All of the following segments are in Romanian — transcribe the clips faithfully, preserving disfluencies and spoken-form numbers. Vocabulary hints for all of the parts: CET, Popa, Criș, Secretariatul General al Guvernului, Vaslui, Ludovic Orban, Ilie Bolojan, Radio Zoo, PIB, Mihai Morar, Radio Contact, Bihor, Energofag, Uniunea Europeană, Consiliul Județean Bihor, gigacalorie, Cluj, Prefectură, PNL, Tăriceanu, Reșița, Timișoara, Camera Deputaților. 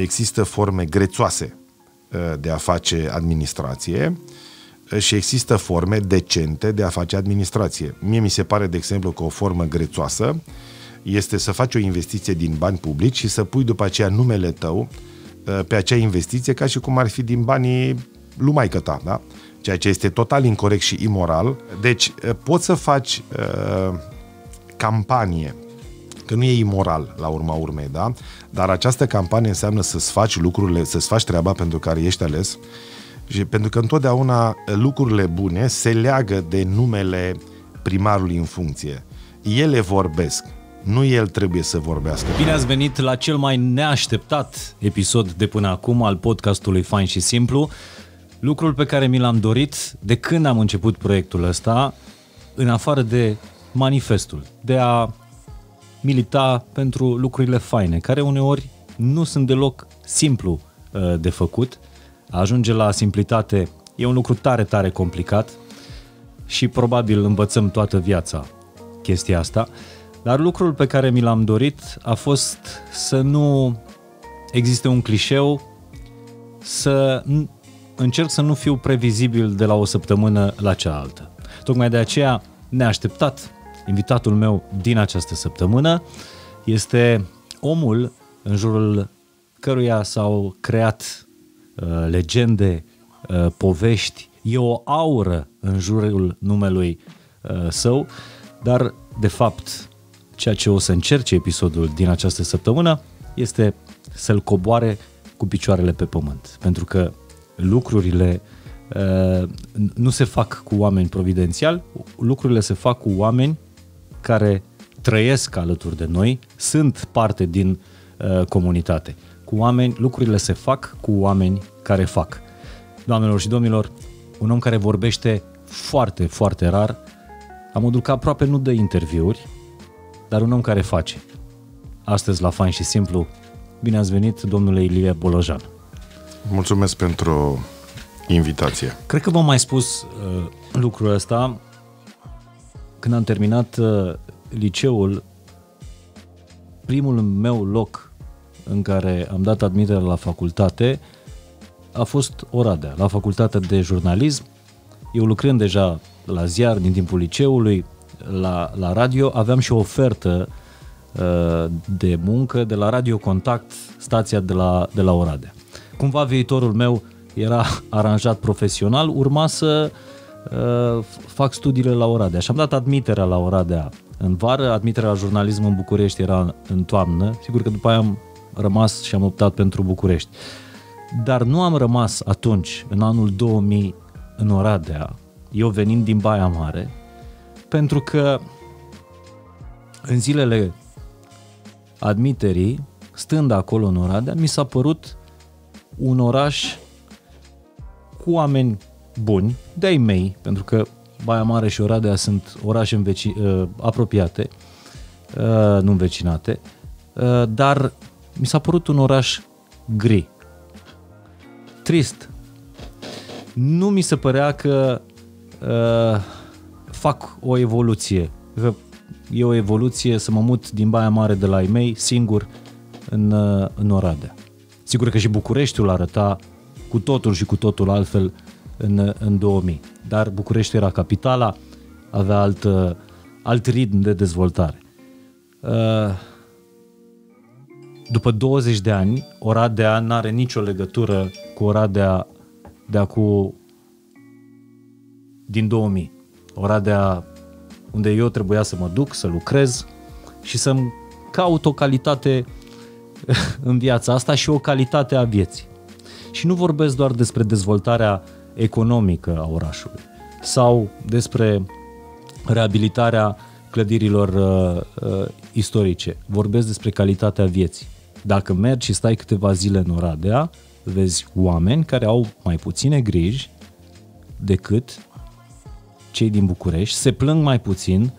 există forme grețoase de a face administrație și există forme decente de a face administrație. Mie mi se pare, de exemplu, că o formă grețoasă este să faci o investiție din bani publici și să pui după aceea numele tău pe acea investiție ca și cum ar fi din banii lui maică-ta, da? Ceea ce este total incorect și imoral. Deci poți să faci uh, campanie, că nu e imoral la urma urmei, da? Dar această campanie înseamnă să-ți faci lucrurile, să-ți faci treaba pentru care ești ales și pentru că întotdeauna lucrurile bune se leagă de numele primarului în funcție. Ele vorbesc. Nu el trebuie să vorbească. Bine ați venit la cel mai neașteptat episod de până acum al podcastului Fain și Simplu. Lucrul pe care mi l-am dorit de când am început proiectul ăsta, în afară de manifestul, de a milita pentru lucrurile faine, care uneori nu sunt deloc simplu de făcut. A ajunge la simplitate e un lucru tare, tare complicat și probabil învățăm toată viața chestia asta. Dar lucrul pe care mi l-am dorit a fost să nu existe un clișeu, să încerc să nu fiu previzibil de la o săptămână la cealaltă. Tocmai de aceea, neașteptat, invitatul meu din această săptămână este omul în jurul căruia s-au creat uh, legende, uh, povești, e o aură în jurul numelui uh, său, dar de fapt ceea ce o să încerce episodul din această săptămână este să-l coboare cu picioarele pe pământ. Pentru că lucrurile uh, nu se fac cu oameni providențiali, lucrurile se fac cu oameni care trăiesc alături de noi, sunt parte din uh, comunitate. Cu oameni, lucrurile se fac cu oameni care fac. Doamnelor și domnilor, un om care vorbește foarte, foarte rar, la modul că aproape nu dă interviuri, dar un om care face. Astăzi la Fain și Simplu, bine ați venit, domnule Ilie Bolojan. Mulțumesc pentru invitație. Cred că v-am mai spus uh, lucrul ăsta. Când am terminat uh, liceul, primul meu loc în care am dat admitere la facultate a fost Oradea, la facultatea de jurnalism. Eu lucrând deja la ziar din timpul liceului, La, la radio, aveam și o ofertă uh, de muncă de la Radio Contact, stația de la, de la Oradea. Cumva viitorul meu era aranjat profesional, urma să uh, fac studiile la Oradea și am dat admiterea la Oradea în vară, admiterea la jurnalism în București era în, în toamnă, sigur că după aia am rămas și am optat pentru București. Dar nu am rămas atunci, în anul două mii, în Oradea, eu venind din Baia Mare, pentru că în zilele admiterii, stând acolo în Oradea, mi s-a părut un oraș cu oameni buni, de-ai mei, pentru că Baia Mare și Oradea sunt orașe înveci, uh, apropiate, uh, nu învecinate, uh, dar mi s-a părut un oraș gri, trist. Nu mi se părea că uh, fac o evoluție, că e o evoluție să mă mut din Baia Mare de la ai mei singur în, în Oradea. Sigur că și Bucureștiul arăta cu totul și cu totul altfel în, în două mii, dar Bucureștiul era capitala, avea alt, alt ritm de dezvoltare. După douăzeci de ani, Oradea n-are nicio legătură cu Oradea de acum din două mii. Oradea unde eu trebuia să mă duc, să lucrez și să-mi caut o calitate în viața asta și o calitate a vieții. Și nu vorbesc doar despre dezvoltarea economică a orașului sau despre reabilitarea clădirilor uh, uh, istorice. Vorbesc despre calitatea vieții. Dacă mergi și stai câteva zile în Oradea, vezi oameni care au mai puține griji decât cei din București, se plâng mai puțin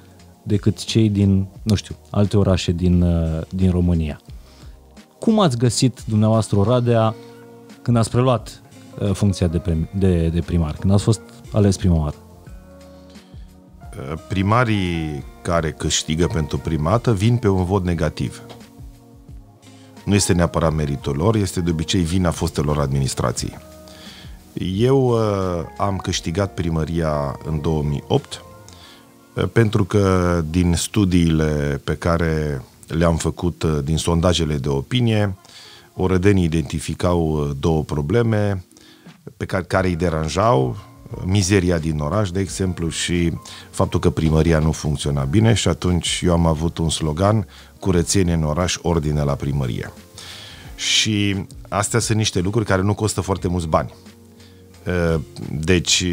decât cei din, nu știu, alte orașe din, din România. Cum ați găsit dumneavoastră Oradea când ați preluat funcția de, prim, de, de primar, când ați fost ales primar? Primarii care câștigă pentru primată vin pe un vot negativ. Nu este neapărat meritul lor, este de obicei vina fostelor administrații. Eu uh, am câștigat primăria în două mii opt uh, pentru că din studiile pe care le-am făcut, uh, din sondajele de opinie, orădenii identificau două probleme pe care, care îi deranjau, mizeria din oraș, de exemplu, și faptul că primăria nu funcționa bine, și atunci eu am avut un slogan: curățenie în oraș, ordine la primărie. Și astea sunt niște lucruri care nu costă foarte mulți bani. Deci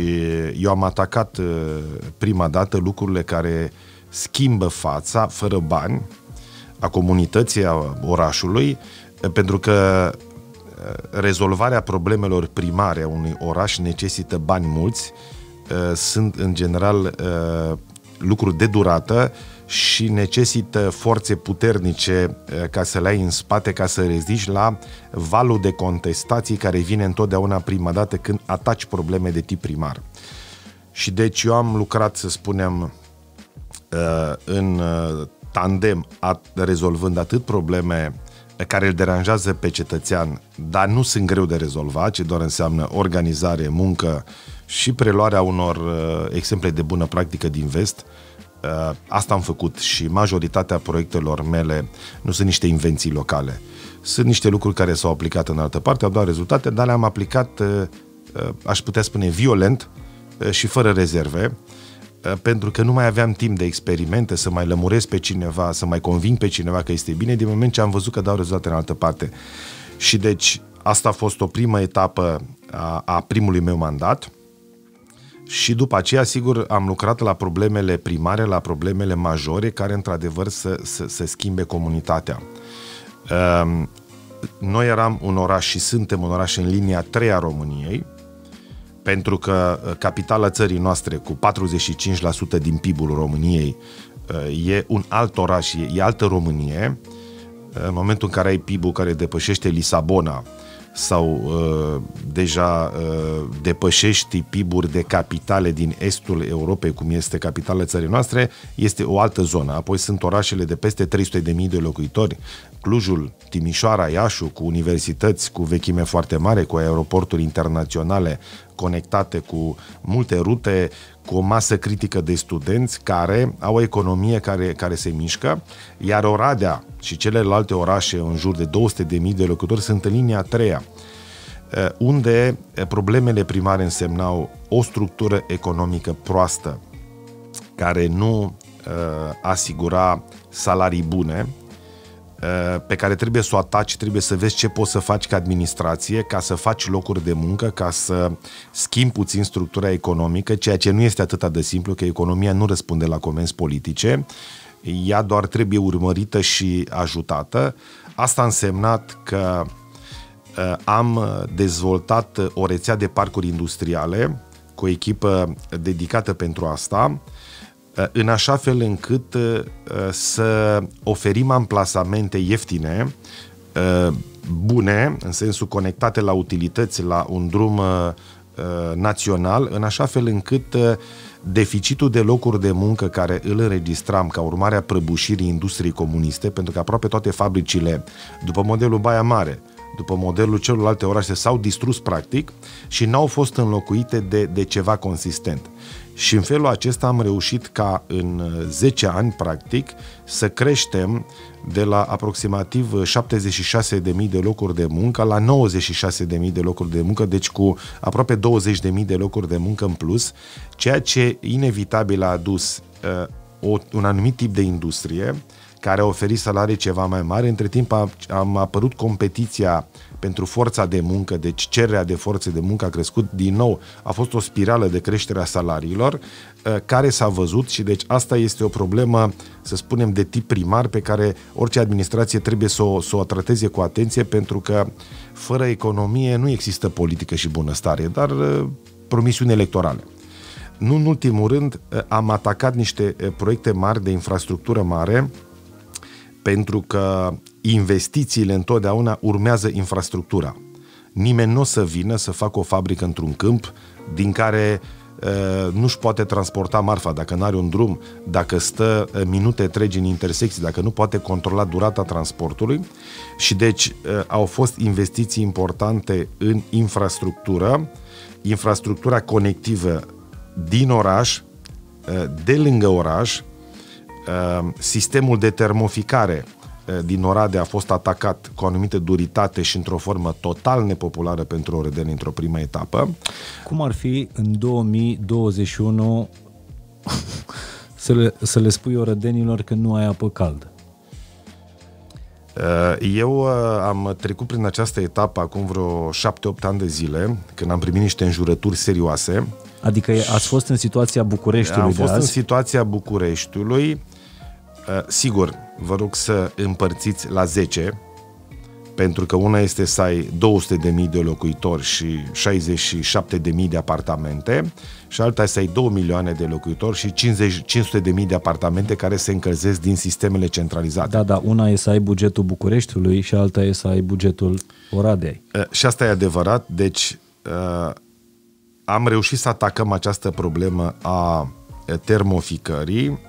eu am atacat prima dată lucrurile care schimbă fața fără bani a comunității, a orașului, pentru că rezolvarea problemelor primare a unui oraș necesită bani mulți, sunt în general lucruri de durată și necesită forțe puternice ca să le ai în spate, ca să reziști la valul de contestații care vine întotdeauna prima dată când ataci probleme de tip primar. Și deci eu am lucrat, să spunem, în tandem, rezolvând atât probleme care îl deranjează pe cetățean, dar nu sunt greu de rezolvat, ci doar înseamnă organizare, muncă și preluarea unor uh, exemple de bună practică din vest. Uh, asta am făcut și majoritatea proiectelor mele nu sunt niște invenții locale. Sunt niște lucruri care s-au aplicat în altă parte, au dat rezultate, dar le-am aplicat, uh, uh, aș putea spune, violent uh, și fără rezerve, pentru că nu mai aveam timp de experimente, să mai lămuresc pe cineva, să mai conving pe cineva că este bine, din moment ce am văzut că dau rezultate în altă parte. Și deci asta a fost o primă etapă a, a primului meu mandat și după aceea, sigur, am lucrat la problemele primare, la problemele majore care, într-adevăr, să, să, să schimbe comunitatea. Noi eram un oraș și suntem un oraș în linia a treia a României, pentru că capitala țării noastre, cu patruzeci și cinci la sută din P I B-ul României, e un alt oraș, e altă Românie. În momentul în care ai P I B-ul care depășește Lisabona sau uh, deja uh, depășești P I B-uri de capitale din estul Europei, cum este capitala țării noastre, este o altă zonă. Apoi sunt orașele de peste trei sute de mii de locuitori, Clujul, Timișoara, Iașul, cu universități, cu vechime foarte mare, cu aeroporturi internaționale conectate, cu multe rute, cu o masă critică de studenți care au o economie care, care se mișcă, iar Oradea și celelalte orașe în jur de două sute de mii de locuitori sunt în linia a treia, unde problemele primare însemnau o structură economică proastă, care nu asigura salarii bune, pe care trebuie să o ataci, trebuie să vezi ce poți să faci ca administrație, ca să faci locuri de muncă, ca să schimbi puțin structura economică, ceea ce nu este atât de simplu, că economia nu răspunde la comenzi politice, ea doar trebuie urmărită și ajutată. Asta a însemnat că am dezvoltat o rețea de parcuri industriale cu o echipă dedicată pentru asta, în așa fel încât să oferim amplasamente ieftine, bune, în sensul conectate la utilități, la un drum național, în așa fel încât deficitul de locuri de muncă care îl înregistram ca urmare a prăbușirii industriei comuniste, pentru că aproape toate fabricile, după modelul Baia Mare, după modelul celorlalte orașe, s-au distrus practic și n-au fost înlocuite de, de ceva consistent. Și în felul acesta am reușit ca în zece ani, practic, să creștem de la aproximativ șaptezeci și șase de mii de locuri de muncă la nouăzeci și șase de mii de locuri de muncă, deci cu aproape douăzeci de mii de locuri de muncă în plus, ceea ce inevitabil a adus uh, un anumit tip de industrie care a oferit salarii ceva mai mari. Între timp a, am apărut competiția pentru forța de muncă, deci cererea de forțe de muncă a crescut din nou, a fost o spirală de creștere a salariilor care s-a văzut și deci asta este o problemă, să spunem, de tip primar pe care orice administrație trebuie să o, să o trateze cu atenție, pentru că fără economie nu există politică și bunăstare, dar promisiuni electorale. Nu în ultimul rând am atacat niște proiecte mari de infrastructură mare, pentru că investițiile întotdeauna urmează infrastructura. Nimeni nu o să vină să facă o fabrică într-un câmp din care nu-și poate transporta marfa, dacă nu are un drum, dacă stă minute întregi în intersecții, dacă nu poate controla durata transportului, și deci au fost investiții importante în infrastructură, infrastructura conectivă din oraș, de lângă oraș. Sistemul de termoficare din Oradea a fost atacat cu o anumită duritate și într-o formă total nepopulară pentru oredeni într-o primă etapă. Cum ar fi în două mii douăzeci și unu să le, să le spui orădenilor că nu ai apă caldă? Eu am trecut prin această etapă acum vreo șapte opt ani de zile, când am primit niște înjurături serioase. Adică ați fost în situația Bucureștiului? Am fost azi? În situația Bucureștiului. Sigur, vă rog să împărțiți la zece, pentru că una este să ai două sute de mii de locuitori și șaizeci și șapte de mii de apartamente și alta este să ai două milioane de locuitori și cincizeci, cinci sute de mii de apartamente care se încălzesc din sistemele centralizate. Da, da, una e să ai bugetul Bucureștiului și alta e să ai bugetul Oradei. Și asta e adevărat, deci am reușit să atacăm această problemă a termoficării,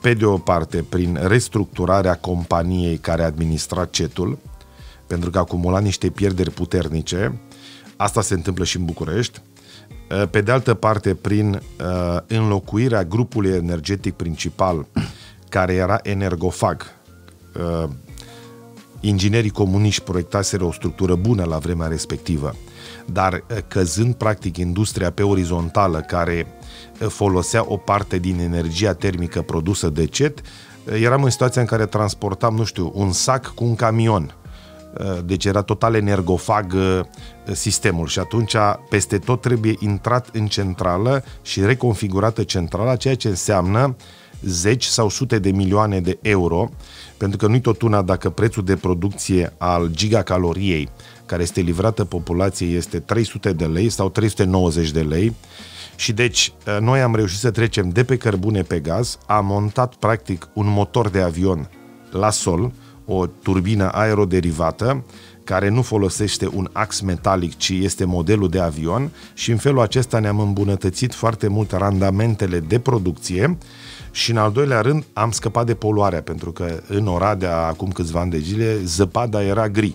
pe de o parte prin restructurarea companiei care administra C E T-ul, pentru că acumula niște pierderi puternice, asta se întâmplă și în București, pe de altă parte prin înlocuirea grupului energetic principal, care era Energofag. Inginerii comuniști proiectaseră o structură bună la vremea respectivă, dar căzând practic industria pe orizontală, care folosea o parte din energia termică produsă de C E T, eram în situația în care transportam, nu știu, un sac cu un camion. Deci era total energofag sistemul și atunci peste tot trebuie intrat în centrală și reconfigurată centrala, ceea ce înseamnă zeci sau sute de milioane de euro, pentru că nu-i tot una dacă prețul de producție al gigacaloriei care este livrată populației este trei sute de lei sau trei sute nouăzeci de lei. Și deci noi am reușit să trecem de pe cărbune pe gaz, am montat practic un motor de avion la sol, o turbină aeroderivată care nu folosește un ax metalic, ci este modelul de avion, și în felul acesta ne-am îmbunătățit foarte mult randamentele de producție și, în al doilea rând, am scăpat de poluarea, pentru că în Oradea, acum câțiva ani de zile, zăpada era gri.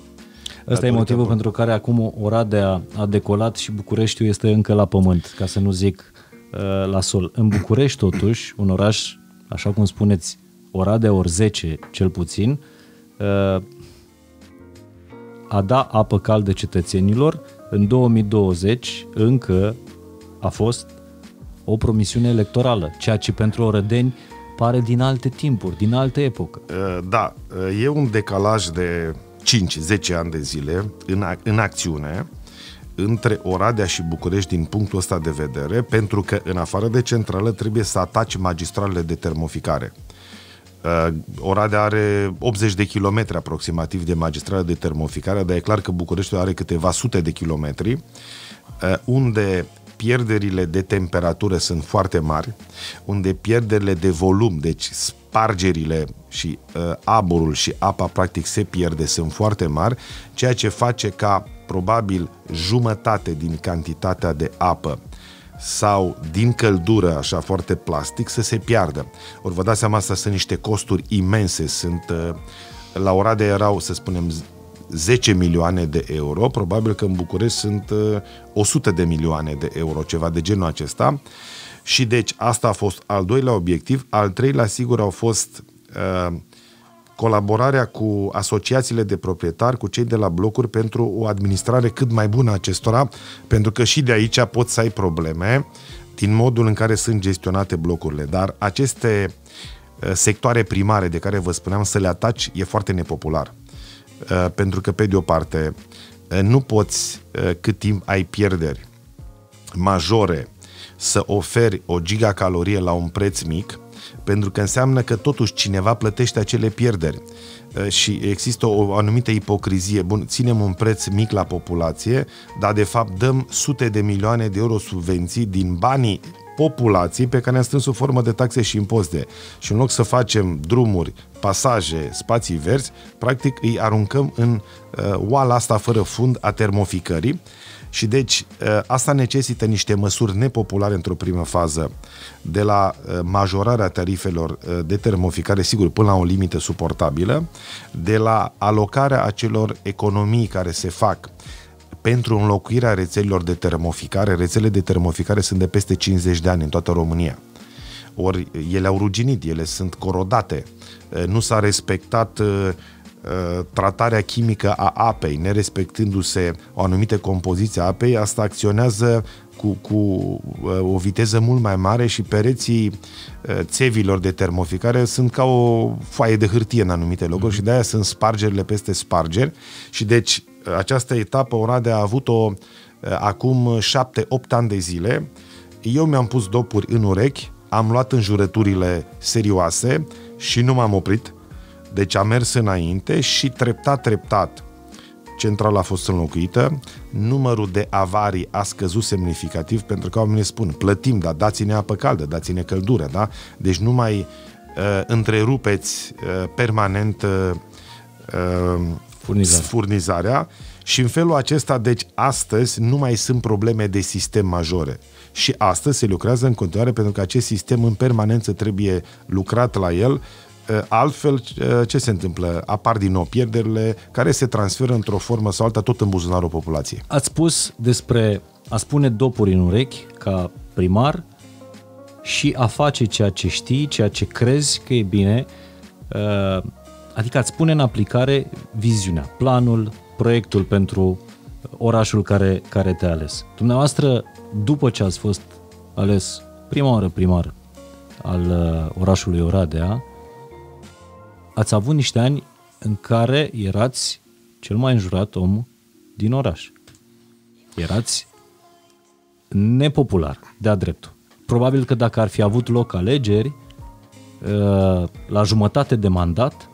Ăsta e motivul că... pentru care acum Oradea a decolat și Bucureștiul este încă la pământ, ca să nu zic la sol. În București, totuși, un oraș, așa cum spuneți, Oradea ori zece cel puțin, a da apă caldă cetățenilor în două mii douăzeci încă a fost o promisiune electorală, ceea ce pentru orădeni pare din alte timpuri, din alte epocă. Da, e un decalaj de cinci zece ani de zile în, în acțiune între Oradea și București din punctul ăsta de vedere, pentru că în afară de centrală trebuie să ataci magistralele de termoficare. Oradea are optzeci de kilometri aproximativ de magistrale de termoficare, dar e clar că Bucureștiul are câteva sute de kilometri, unde pierderile de temperatură sunt foarte mari, unde pierderile de volum, deci spargerile și uh, aburul și apa practic se pierde, sunt foarte mari, ceea ce face ca probabil jumătate din cantitatea de apă sau din căldură, așa foarte plastic, să se piardă. Ori vă dați seama, asta sunt niște costuri imense, sunt uh, la Oradea erau, să spunem, zece milioane de euro, probabil că în București sunt o sută de milioane de euro, ceva de genul acesta. Și deci asta a fost al doilea obiectiv. Al treilea, sigur, au fost uh, colaborarea cu asociațiile de proprietari, cu cei de la blocuri, pentru o administrare cât mai bună a acestora, pentru că și de aici poți să ai probleme din modul în care sunt gestionate blocurile. Dar aceste uh, sectoare primare de care vă spuneam, să le ataci e foarte nepopular. Pentru că, pe de o parte, nu poți, cât timp ai pierderi majore, să oferi o gigacalorie la un preț mic, pentru că înseamnă că totuși cineva plătește acele pierderi și există o anumită ipocrizie. Bun, ținem un preț mic la populație, dar de fapt dăm sute de milioane de euro subvenții din banii populații pe care ne-am strâns sub formă de taxe și impozite. Și în loc să facem drumuri, pasaje, spații verzi, practic îi aruncăm în uh, oala asta fără fund a termoficării. Și deci asta necesită niște măsuri nepopulare într-o primă fază, de la majorarea tarifelor de termoficare, sigur, până la o limită suportabilă, de la alocarea acelor economii care se fac pentru înlocuirea rețelelor de termoficare. Rețele de termoficare sunt de peste cincizeci de ani în toată România. Ori ele au ruginit, ele sunt corodate, nu s-a respectat tratarea chimică a apei, nerespectându-se o anumită compoziție a apei. Asta acționează cu, cu o viteză mult mai mare și pereții țevilor de termoficare sunt ca o foaie de hârtie în anumite locuri și de-aia sunt spargerile peste spargeri. Și deci această etapă Oradea a avut-o acum șapte opt ani de zile. Eu mi-am pus dopuri în urechi, am luat înjurăturile serioase și nu m-am oprit. Deci am mers înainte și treptat, treptat, centrala a fost înlocuită, numărul de avarii a scăzut semnificativ, pentru că oamenii spun, plătim, dar dați-ne apă caldă, dați-ne căldură, da? Deci nu mai uh, întrerupeți uh, permanent uh, Furnizare. furnizarea și în felul acesta, deci astăzi nu mai sunt probleme de sistem majore. Și astăzi se lucrează în continuare pentru că acest sistem în permanență trebuie lucrat la el. Altfel, ce se întâmplă? Apar din nou pierderile care se transferă într-o formă sau alta tot în buzunarul populației. Ați spus despre a spune dopuri în urechi ca primar și a face ceea ce știi, ceea ce crezi că e bine, adică ați pune în aplicare viziunea, planul, proiectul pentru orașul care, care te-a ales. Dumneavoastră, după ce ați fost ales prima oară primar al orașului Oradea, ați avut niște ani în care erați cel mai înjurat om din oraș. Erați nepopular, de-a dreptul. Probabil că dacă ar fi avut loc alegeri, la jumătate de mandat,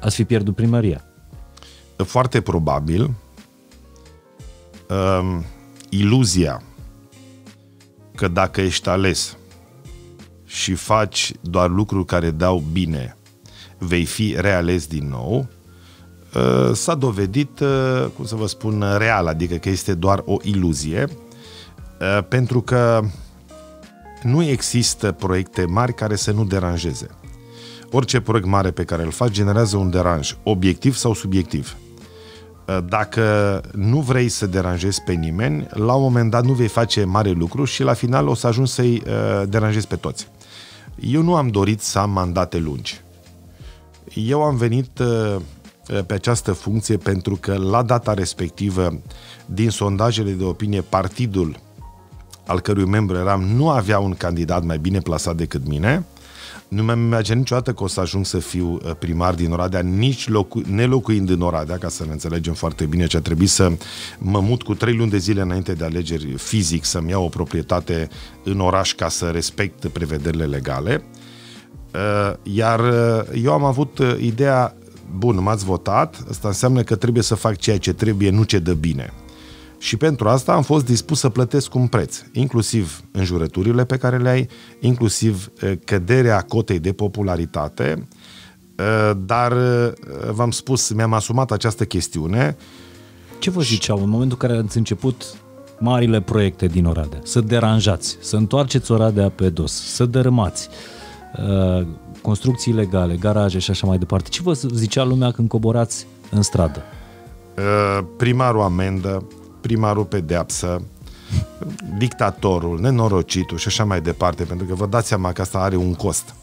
ați fi pierdut primăria. Foarte probabil. Iluzia că dacă ești ales și faci doar lucruri care dau bine, vei fi reales din nou, s-a dovedit, cum să vă spun, real, adică că este doar o iluzie, pentru că nu există proiecte mari care să nu deranjeze. Orice proiect mare pe care îl faci generează un deranj, obiectiv sau subiectiv. Dacă nu vrei să deranjezi pe nimeni, la un moment dat nu vei face mare lucru și la final o să ajungi să-i deranjezi pe toți. Eu nu am dorit să am mandate lungi. Eu am venit pe această funcție pentru că la data respectivă, din sondajele de opinie, partidul al cărui membru eram nu avea un candidat mai bine plasat decât mine. Nu mi-am imaginat niciodată că o să ajung să fiu primar din Oradea, nici locu- nelocuind în Oradea, ca să ne înțelegem foarte bine, ce a trebuit să mă mut cu trei luni de zile înainte de alegeri fizic, să-mi iau o proprietate în oraș ca să respect prevederile legale. Iar eu am avut ideea, bun, m-ați votat, asta înseamnă că trebuie să fac ceea ce trebuie, nu ce dă bine. Și pentru asta am fost dispus să plătesc un preț, inclusiv înjurăturile pe care le ai, inclusiv căderea cotei de popularitate, dar v-am spus, mi-am asumat această chestiune. Ce vă ziceau în momentul în care ați început marile proiecte din Oradea? Să deranjați, să întoarceți Oradea pe dos, să dărâmați construcții ilegale, garaje și așa mai departe. Ce vă zicea lumea când coborați în stradă? Primarul amendă, primarul pedeapsă, dictatorul, nenorocitul și așa mai departe, pentru că vă dați seama că asta are un cost.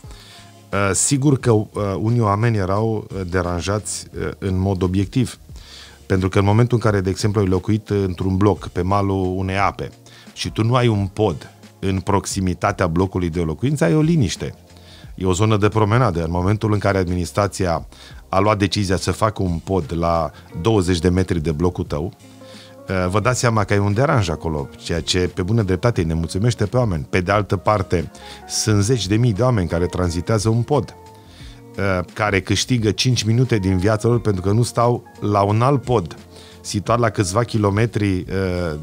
Sigur că unii oameni erau deranjați în mod obiectiv, pentru că în momentul în care, de exemplu, ai locuit într-un bloc pe malul unei ape și tu nu ai un pod în proximitatea blocului de locuință, ai o liniște. E o zonă de promenadă. În momentul în care administrația a luat decizia să facă un pod la douăzeci de metri de blocul tău, vă dați seama că ai un deranj acolo, ceea ce pe bună dreptate îi nemulțumește pe oameni. Pe de altă parte, sunt zeci de mii de oameni care tranzitează un pod, care câștigă cinci minute din viața lor pentru că nu stau la un alt pod situat la câțiva kilometri uh,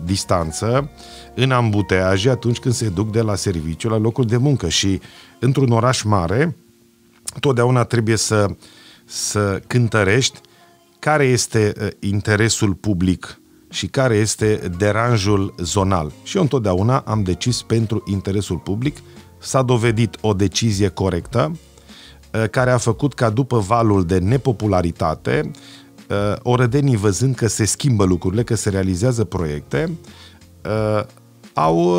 distanță, în ambuteaje atunci când se duc de la serviciu la locul de muncă. Și într-un oraș mare, totdeauna trebuie să, să cântărești care este uh, interesul public și care este deranjul zonal. Și eu întotdeauna am decis pentru interesul public. S-a dovedit o decizie corectă, care a făcut ca după valul de nepopularitate, orădenii, văzând că se schimbă lucrurile, că se realizează proiecte, au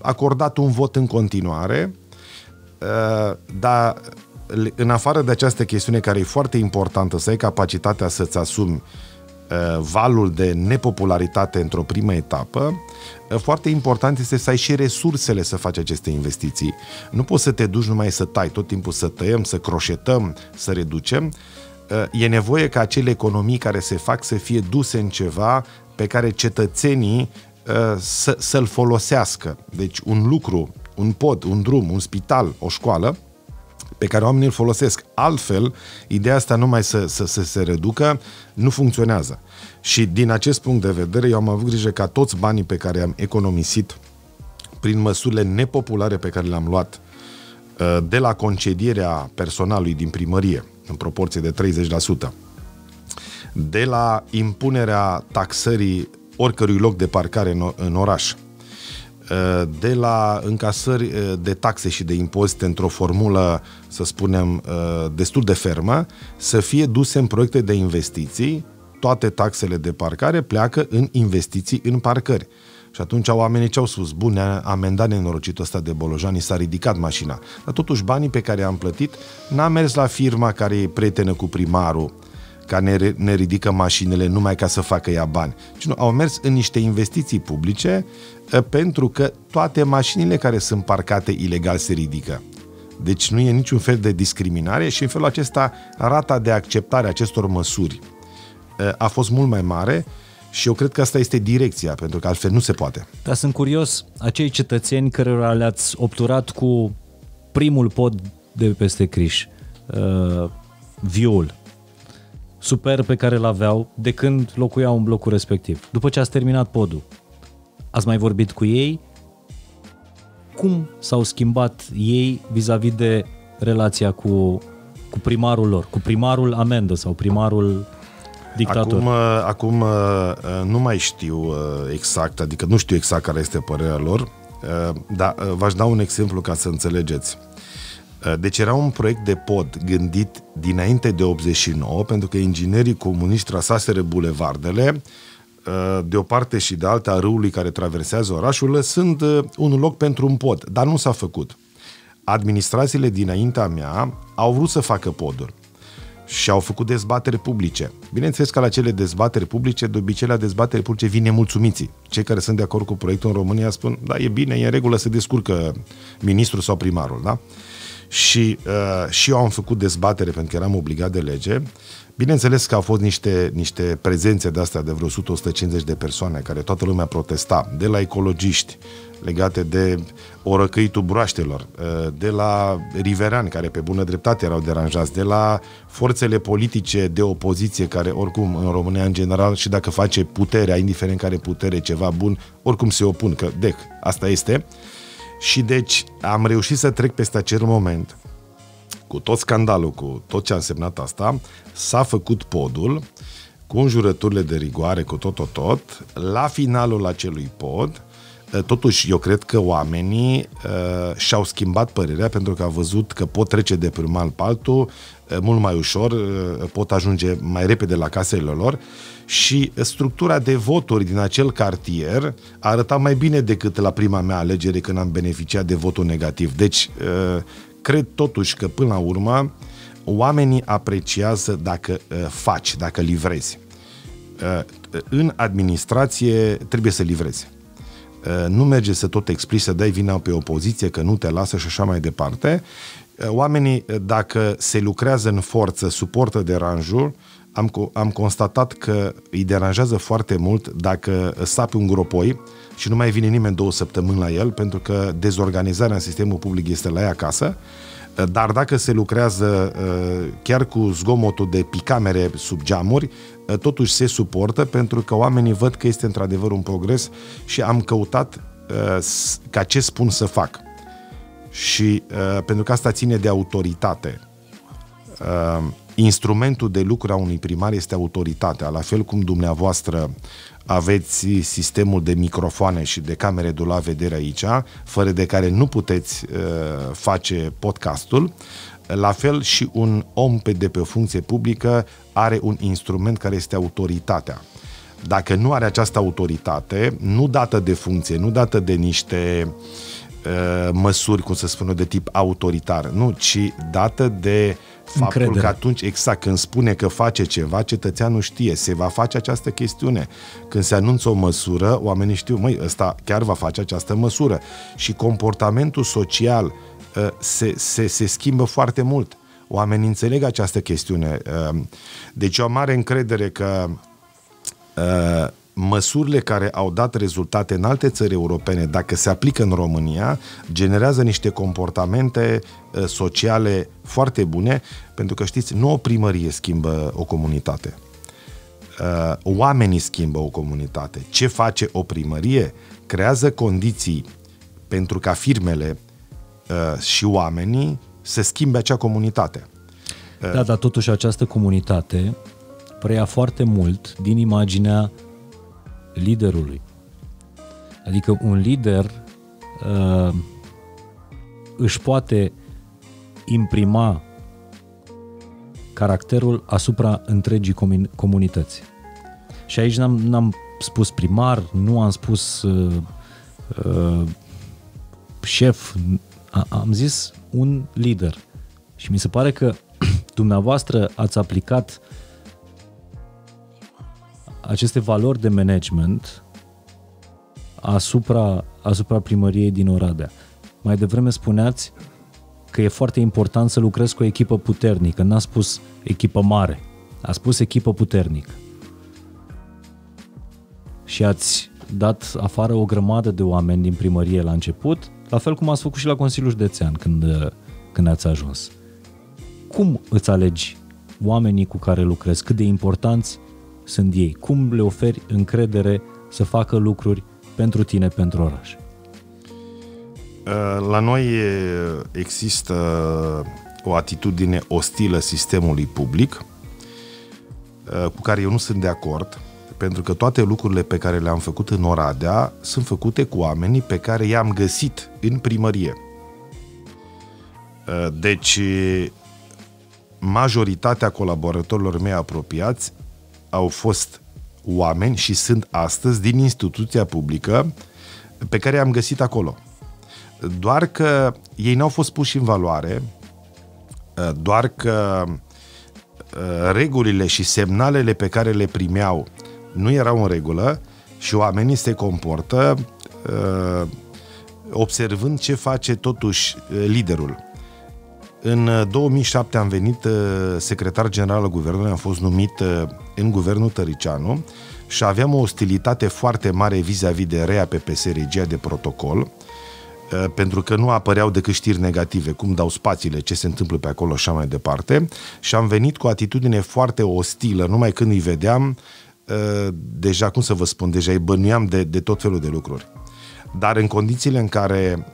acordat un vot în continuare, dar în afară de această chestiune care e foarte importantă, să ai capacitatea să-ți asumi valul de nepopularitate într-o primă etapă, foarte important este să ai și resursele să faci aceste investiții. Nu poți să te duci numai să tai, tot timpul să tăiem, să croșetăm, să reducem. E nevoie ca acele economii care se fac să fie duse în ceva pe care cetățenii să, să-l folosească. Deci un lucru, un pod, un drum, un spital, o școală, pe care oamenii îl folosesc. Altfel, ideea asta numai să, să, să se reducă, nu funcționează. Și din acest punct de vedere, eu am avut grijă ca toți banii pe care am economisit prin măsurile nepopulare pe care le-am luat, de la concedierea personalului din primărie, în proporție de treizeci la sută, de la impunerea taxării oricărui loc de parcare în oraș, de la încasări de taxe și de impozite într-o formulă, să spunem, destul de fermă, să fie duse în proiecte de investiții. Toate taxele de parcare pleacă în investiții în parcări. Și atunci oamenii ce au spus? Bun, ne-a amendat nenorocitul ăsta de Bolojani, s-a ridicat mașina. Dar totuși banii pe care i-am plătit n-a mers la firma care e prietenă cu primarul, ca ne, ne ridică mașinile numai ca să facă ea bani. Ci nu, au mers în niște investiții publice, pentru că toate mașinile care sunt parcate ilegal se ridică. Deci nu e niciun fel de discriminare și în felul acesta rata de acceptare a acestor măsuri a fost mult mai mare și eu cred că asta este direcția, pentru că altfel nu se poate. Dar sunt curios, acei cetățeni cărora le-ați obturat cu primul pod de peste Criș, uh, view-ul super pe care l-aveau de când locuiau în blocul respectiv. După ce ați terminat podul, ați mai vorbit cu ei? Cum s-au schimbat ei vis-a-vis de relația cu, cu primarul lor, cu primarul amendă sau primarul dictator? Acum, acum nu mai știu exact, adică nu știu exact care este părerea lor, dar v-aș da un exemplu ca să înțelegeți. Deci era un proiect de pod gândit dinainte de optzeci și nouă, pentru că inginerii comuniști trasaseră bulevardele de o parte și de alta a râului care traversează orașul, lăsând un loc pentru un pod, dar nu s-a făcut. Administrațiile dinaintea mea au vrut să facă poduri și au făcut dezbateri publice. Bineînțeles că la cele dezbateri publice, de obicei la dezbateri publice vin nemulțumiții. Cei care sunt de acord cu proiectul în România spun, da, e bine, e în regulă, se descurcă ministrul sau primarul, da? Și, uh, și eu am făcut dezbatere pentru că eram obligat de lege. Bineînțeles că au fost niște, niște prezențe de astea de vreo o sută - o sută cincizeci de persoane care toată lumea protesta, de la ecologiști legate de orăcăitul broaștelor, de la riverani care pe bună dreptate erau deranjați, de la forțele politice de opoziție care oricum în România în general și dacă face puterea, indiferent care putere, ceva bun, oricum se opun, că dec, asta este. Și deci am reușit să trec peste acel moment, cu tot scandalul, cu tot ce a însemnat asta, s-a făcut podul, cu înjurăturile de rigoare, cu tot, tot, tot. La finalul acelui pod, totuși eu cred că oamenii uh, și-au schimbat părerea pentru că au văzut că pot trece de pe un mal pe altul uh, mult mai ușor, uh, pot ajunge mai repede la casele lor și structura de voturi din acel cartier arăta mai bine decât la prima mea alegere când am beneficiat de votul negativ. Deci, uh, cred totuși că până la urmă oamenii apreciază dacă uh, faci, dacă livrezi. Uh, în administrație trebuie să livrezi. Nu merge să tot explici, să dai vina pe opoziție că nu te lasă și așa mai departe. Oamenii, dacă se lucrează în forță, suportă deranjul. Am, am constatat că îi deranjează foarte mult dacă sapi un gropoi și nu mai vine nimeni două săptămâni la el, pentru că dezorganizarea în sistemul public este la ea acasă. Dar dacă se lucrează chiar cu zgomotul de picamere sub geamuri, totuși se suportă, pentru că oamenii văd că este într-adevăr un progres și am căutat ca ce spun să fac. Și pentru că asta ține de autoritate. Instrumentul de lucru a unui primar este autoritatea, la fel cum dumneavoastră aveți sistemul de microfoane și de camere de la vedere aici, fără de care nu puteți uh, face podcastul, la fel și un om pe, de pe o funcție publică are un instrument care este autoritatea. Dacă nu are această autoritate, nu dată de funcție, nu dată de niște uh, măsuri, cum să spun eu, de tip autoritar, nu, ci dată de faptul Încredere. Că atunci, exact, când spune că face ceva, cetățeanul știe, se va face această chestiune. Când se anunță o măsură, oamenii știu, măi, ăsta chiar va face această măsură. Și comportamentul social uh, se, se, se schimbă foarte mult. Oamenii înțeleg această chestiune. Uh, deci eu am mare încredere că uh, măsurile care au dat rezultate în alte țări europene, dacă se aplică în România, generează niște comportamente sociale foarte bune, pentru că știți, nu o primărie schimbă o comunitate. Oamenii schimbă o comunitate. Ce face o primărie? Creează condiții pentru ca firmele și oamenii să schimbe acea comunitate. Da, dar totuși această comunitate preia foarte mult din imaginea liderului. Adică un lider uh, își poate imprima caracterul asupra întregii comun comunități. Și aici n-am, n-am spus primar, nu am spus uh, uh, șef, am zis un lider. Și mi se pare că dumneavoastră ați aplicat aceste valori de management asupra, asupra primăriei din Oradea. Mai devreme spuneați că e foarte important să lucrezi cu o echipă puternică. N-a spus echipă mare, a spus echipă puternică. Și ați dat afară o grămadă de oameni din primărie la început, la fel cum ați făcut și la Consiliul Județean când, când ați ajuns. Cum îți alegi oamenii cu care lucrezi? Cât de importanți sunt ei? Cum le oferi încredere să facă lucruri pentru tine, pentru oraș? La noi există o atitudine ostilă sistemului public, cu care eu nu sunt de acord, pentru că toate lucrurile pe care le-am făcut în Oradea sunt făcute cu oamenii pe care i-am găsit în primărie. Deci, majoritatea colaboratorilor mei apropiați au fost oameni și sunt astăzi din instituția publică pe care i-am găsit acolo. Doar că ei n-au fost puși în valoare, doar că regulile și semnalele pe care le primeau nu erau în regulă și oamenii se comportă observând ce face totuși liderul. În două mii șapte am venit secretar general al Guvernului, am fost numit în Guvernul Tăriceanu și aveam o ostilitate foarte mare vis-a-vis de R E A P P S, regia de protocol, pentru că nu apăreau decât știri negative, cum dau spațiile, ce se întâmplă pe acolo și așa mai departe. Și am venit cu o atitudine foarte ostilă, numai când îi vedeam, deja, cum să vă spun, deja îi bănuiam de, de tot felul de lucruri. Dar în condițiile în care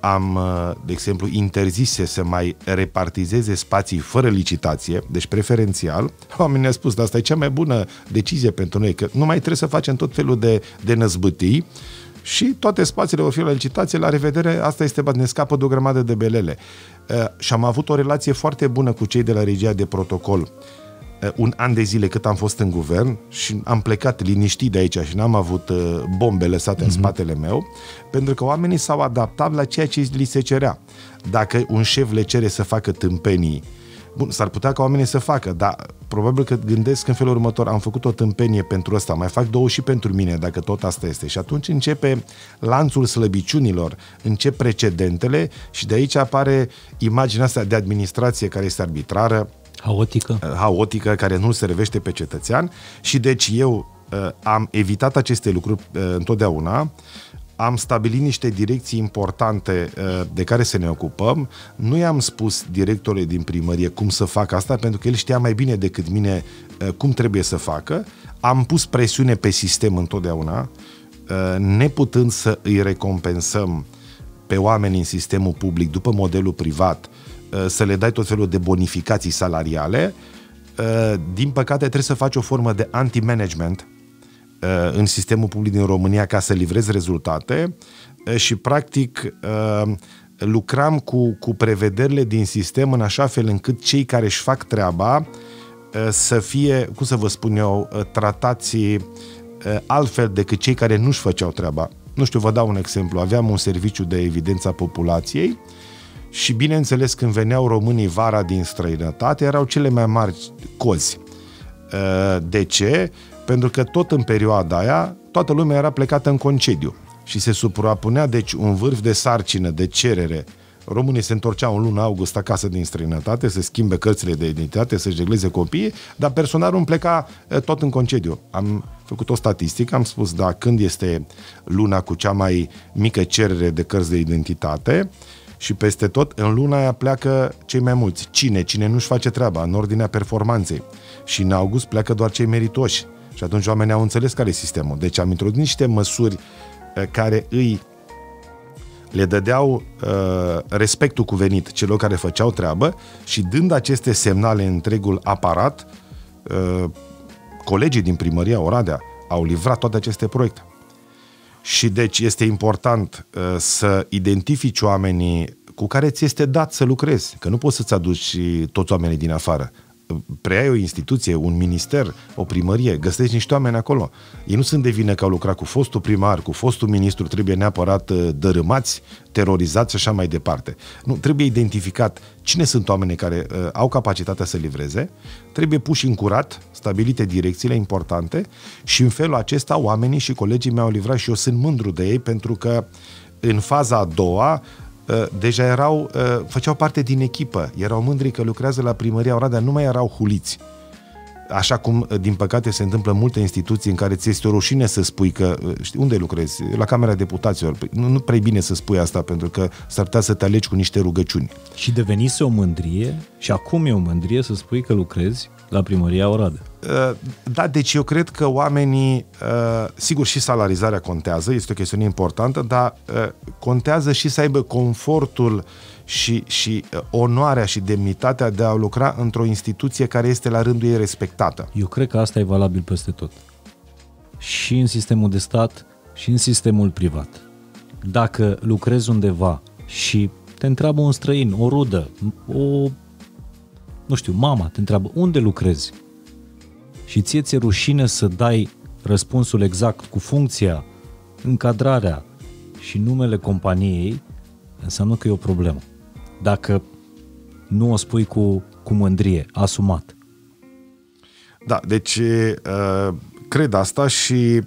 am, de exemplu, interzise să mai repartizeze spații fără licitație, deci preferențial, oamenii ne-au spus, dar asta e cea mai bună decizie pentru noi, că nu mai trebuie să facem tot felul de, de năzbâtii și toate spațiile vor fi la licitație, la revedere, asta este, ne scapă de o grămadă de belele. Și am avut o relație foarte bună cu cei de la regia de protocol un an de zile cât am fost în guvern și am plecat liniștit de aici și n-am avut bombe lăsate în spatele meu, pentru că oamenii s-au adaptat la ceea ce li se cerea. Dacă un șef le cere să facă tâmpenii, bun, s-ar putea ca oamenii să facă, dar probabil că gândesc în felul următor, am făcut o tâmpenie pentru ăsta, mai fac două și pentru mine, dacă tot asta este. Și atunci începe lanțul slăbiciunilor, încep precedentele și de aici apare imaginea asta de administrație care este arbitrară, haotică, haotică care nu-l servește pe cetățean. Și deci eu uh, am evitat aceste lucruri uh, întotdeauna, am stabilit niște direcții importante de care să ne ocupăm. Nu i-am spus directorului din primărie cum să facă asta, pentru că el știa mai bine decât mine cum trebuie să facă. Am pus presiune pe sistem întotdeauna, neputând să îi recompensăm pe oameni în sistemul public după modelul privat, să le dai tot felul de bonificații salariale. Din păcate trebuie să faci o formă de anti-management în sistemul public din România ca să livrezi rezultate și practic lucram cu, cu prevederile din sistem în așa fel încât cei care își fac treaba să fie, cum să vă spun eu, tratați altfel decât cei care nu-și făceau treaba. Nu știu, vă dau un exemplu. Aveam un serviciu de evidență a populației și bineînțeles când veneau românii vara din străinătate erau cele mai mari cozi. De ce? Pentru că tot în perioada aia toată lumea era plecată în concediu și se suprapunea deci un vârf de sarcină, de cerere. Românii se întorceau în luna august acasă din străinătate, se schimbe cărțile de identitate, să-și regleze copiii, dar personalul îmi pleca tot în concediu. Am făcut o statistică, am spus, da, când este luna cu cea mai mică cerere de cărți de identitate și peste tot, în luna aia pleacă cei mai mulți. Cine? Cine nu-și face treaba, în ordinea performanței. Și în august pleacă doar cei meritoși. Și atunci oamenii au înțeles care e sistemul. Deci am introdus niște măsuri care îi le dădeau uh, respectul cuvenit celor care făceau treabă și dând aceste semnale în întregul aparat, uh, colegii din primăria Oradea au livrat toate aceste proiecte. Și deci este important uh, să identifici oamenii cu care ți este dat să lucrezi, că nu poți să-ți aduci toți oamenii din afară. Preiai o instituție, un minister, o primărie, găsești niște oameni acolo. Ei nu sunt de vină că au lucrat cu fostul primar, cu fostul ministru, trebuie neapărat dărâmați, terorizați și așa mai departe. Nu, trebuie identificat cine sunt oamenii care uh, au capacitatea să livreze, trebuie puși în curat, stabilite direcțiile importante și în felul acesta oamenii și colegii mei au livrat și eu sunt mândru de ei pentru că în faza a doua deja erau, făceau parte din echipă, erau mândri că lucrează la primăria Oradea, nu mai erau huliți. Așa cum, din păcate, se întâmplă în multe instituții în care ți este o rușine să spui că, știi, unde lucrezi? La Camera Deputaților. Nu, nu prea e bine să spui asta, pentru că s-ar putea să te alegi cu niște rugăciuni. Și devenise o mândrie, și acum e o mândrie să spui că lucrezi la primăria Oradea. Da, deci eu cred că oamenii, sigur și salarizarea contează, este o chestiune importantă, dar contează și să aibă confortul și, și onoarea și demnitatea de a lucra într-o instituție care este la rândul ei respectată. Eu cred că asta e valabil peste tot. Și în sistemul de stat, și în sistemul privat. Dacă lucrezi undeva și te întreabă un străin, o rudă, o... nu știu, mama te întreabă unde lucrezi și ție ți-e rușine să dai răspunsul exact cu funcția, încadrarea și numele companiei, înseamnă că e o problemă. Dacă nu o spui cu, cu mândrie, asumat. Da, deci cred asta și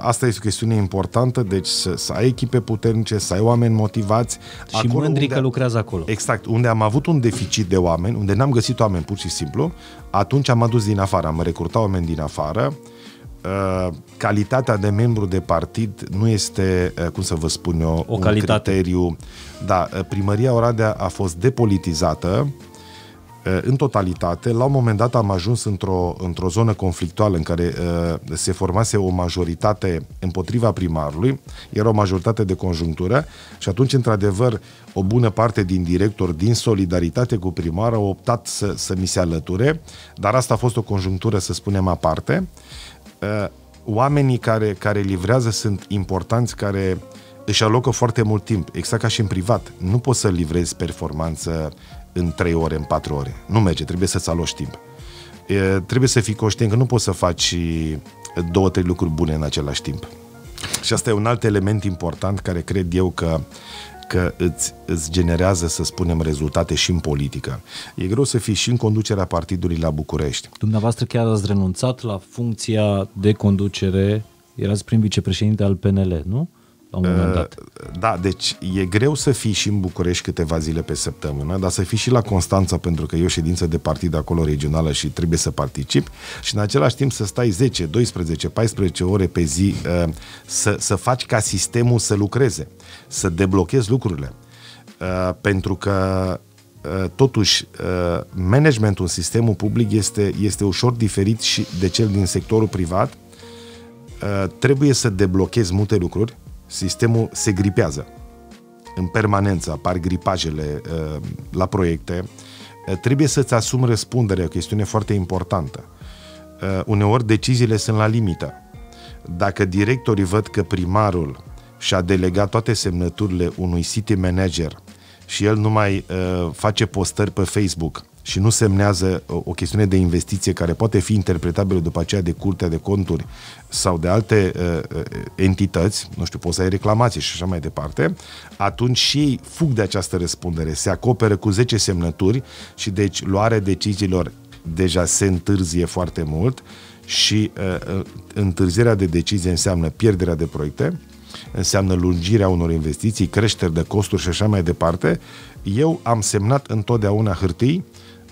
asta este o chestiune importantă, deci să, să ai echipe puternice, să ai oameni motivați. Și mândri că lucrează acolo. Exact, unde am avut un deficit de oameni, unde n-am găsit oameni pur și simplu, atunci am adus din afară, am recrutat oameni din afară. Calitatea de membru de partid nu este, cum să vă spun eu, o un calitate. Criteriu. Da, primăria Oradea a fost depolitizată în totalitate. La un moment dat am ajuns într-o într-o zonă conflictuală în care uh, se formase o majoritate împotriva primarului, era o majoritate de conjunctură și atunci, într-adevăr, o bună parte din directori, din solidaritate cu primarul, au optat să, să mi se alăture, dar asta a fost o conjunctură, să spunem, aparte. Uh, oamenii care, care livrează sunt importanți, care își alocă foarte mult timp, exact ca și în privat. Nu poți să livrezi performanță în trei ore, în patru ore. Nu merge, trebuie să-ți aloci timp. E, trebuie să fii conștient că nu poți să faci două, trei lucruri bune în același timp. Și asta e un alt element important care cred eu că, că îți, îți generează, să spunem, rezultate și în politică. E greu să fii și în conducerea partidului la București. Dumneavoastră chiar ați renunțat la funcția de conducere, erați prim vicepreședinte al P N L, nu? la un moment dat. Da, deci e greu să fii și în București câteva zile pe săptămână, dar să fii și la Constanța, pentru că e o ședință de partid acolo regională și trebuie să participi, și în același timp să stai zece, doisprezece, paisprezece ore pe zi să, să faci ca sistemul să lucreze, să deblochezi lucrurile. Pentru că totuși managementul în sistemul public este, este ușor diferit și de cel din sectorul privat. Trebuie să deblochezi multe lucruri. Sistemul se gripează în permanență, apar gripajele la proiecte. Trebuie să-ți asumi răspunderea, o chestiune foarte importantă. Uneori deciziile sunt la limită. Dacă directorii văd că primarul și-a delegat toate semnăturile unui city manager și el nu mai uh, face postări pe Facebook și nu semnează o, o chestiune de investiție care poate fi interpretabilă după aceea de Curtea de Conturi sau de alte uh, entități, nu știu, poți să ai reclamații și așa mai departe, atunci și ei fug de această răspundere, se acoperă cu zece semnături și deci luarea deciziilor deja se întârzie foarte mult și uh, întârzierea de decizie înseamnă pierderea de proiecte, înseamnă lungirea unor investiții, creșteri de costuri și așa mai departe. Eu am semnat întotdeauna hârtii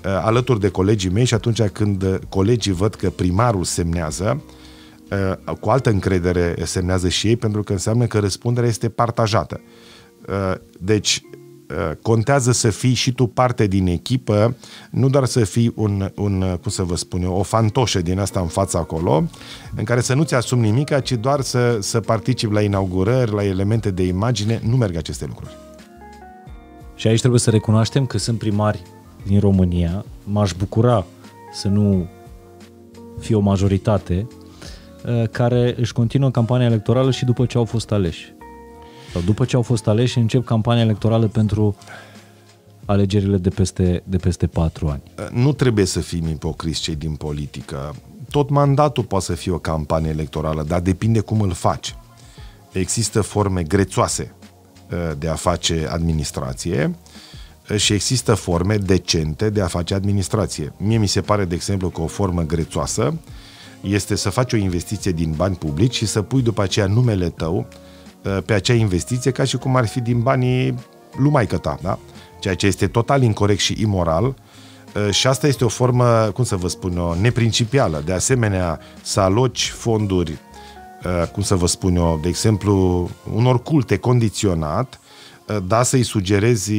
alături de colegii mei și atunci când colegii văd că primarul semnează, cu altă încredere semnează și ei, pentru că înseamnă că răspunderea este partajată. Deci contează să fii și tu parte din echipă, nu doar să fii un, un cum să vă spun eu, o fantoșă din asta în fața acolo, în care să nu-ți asumi nimic, ci doar să, să participi la inaugurări, la elemente de imagine. Nu merg aceste lucruri. Și aici trebuie să recunoaștem că sunt primari din România. M-aș bucura să nu fie o majoritate care își continuă campania electorală și după ce au fost aleși. Sau după ce au fost aleși, încep campania electorală pentru alegerile de peste, de peste patru ani. Nu trebuie să fim ipocriți cei din politică. Tot mandatul poate să fie o campanie electorală, dar depinde cum îl faci. Există forme grețoase de a face administrație și există forme decente de a face administrație. Mie mi se pare, de exemplu, că o formă grețoasă este să faci o investiție din bani publici și să pui după aceea numele tău pe acea investiție, ca și cum ar fi din banii lumaică ta, da? Ceea ce este total incorect și imoral, și asta este o formă, cum să vă spun eu, neprincipială. De asemenea, să aloci fonduri, cum să vă spun eu, de exemplu, unor culte condiționat, da, să-i sugerezi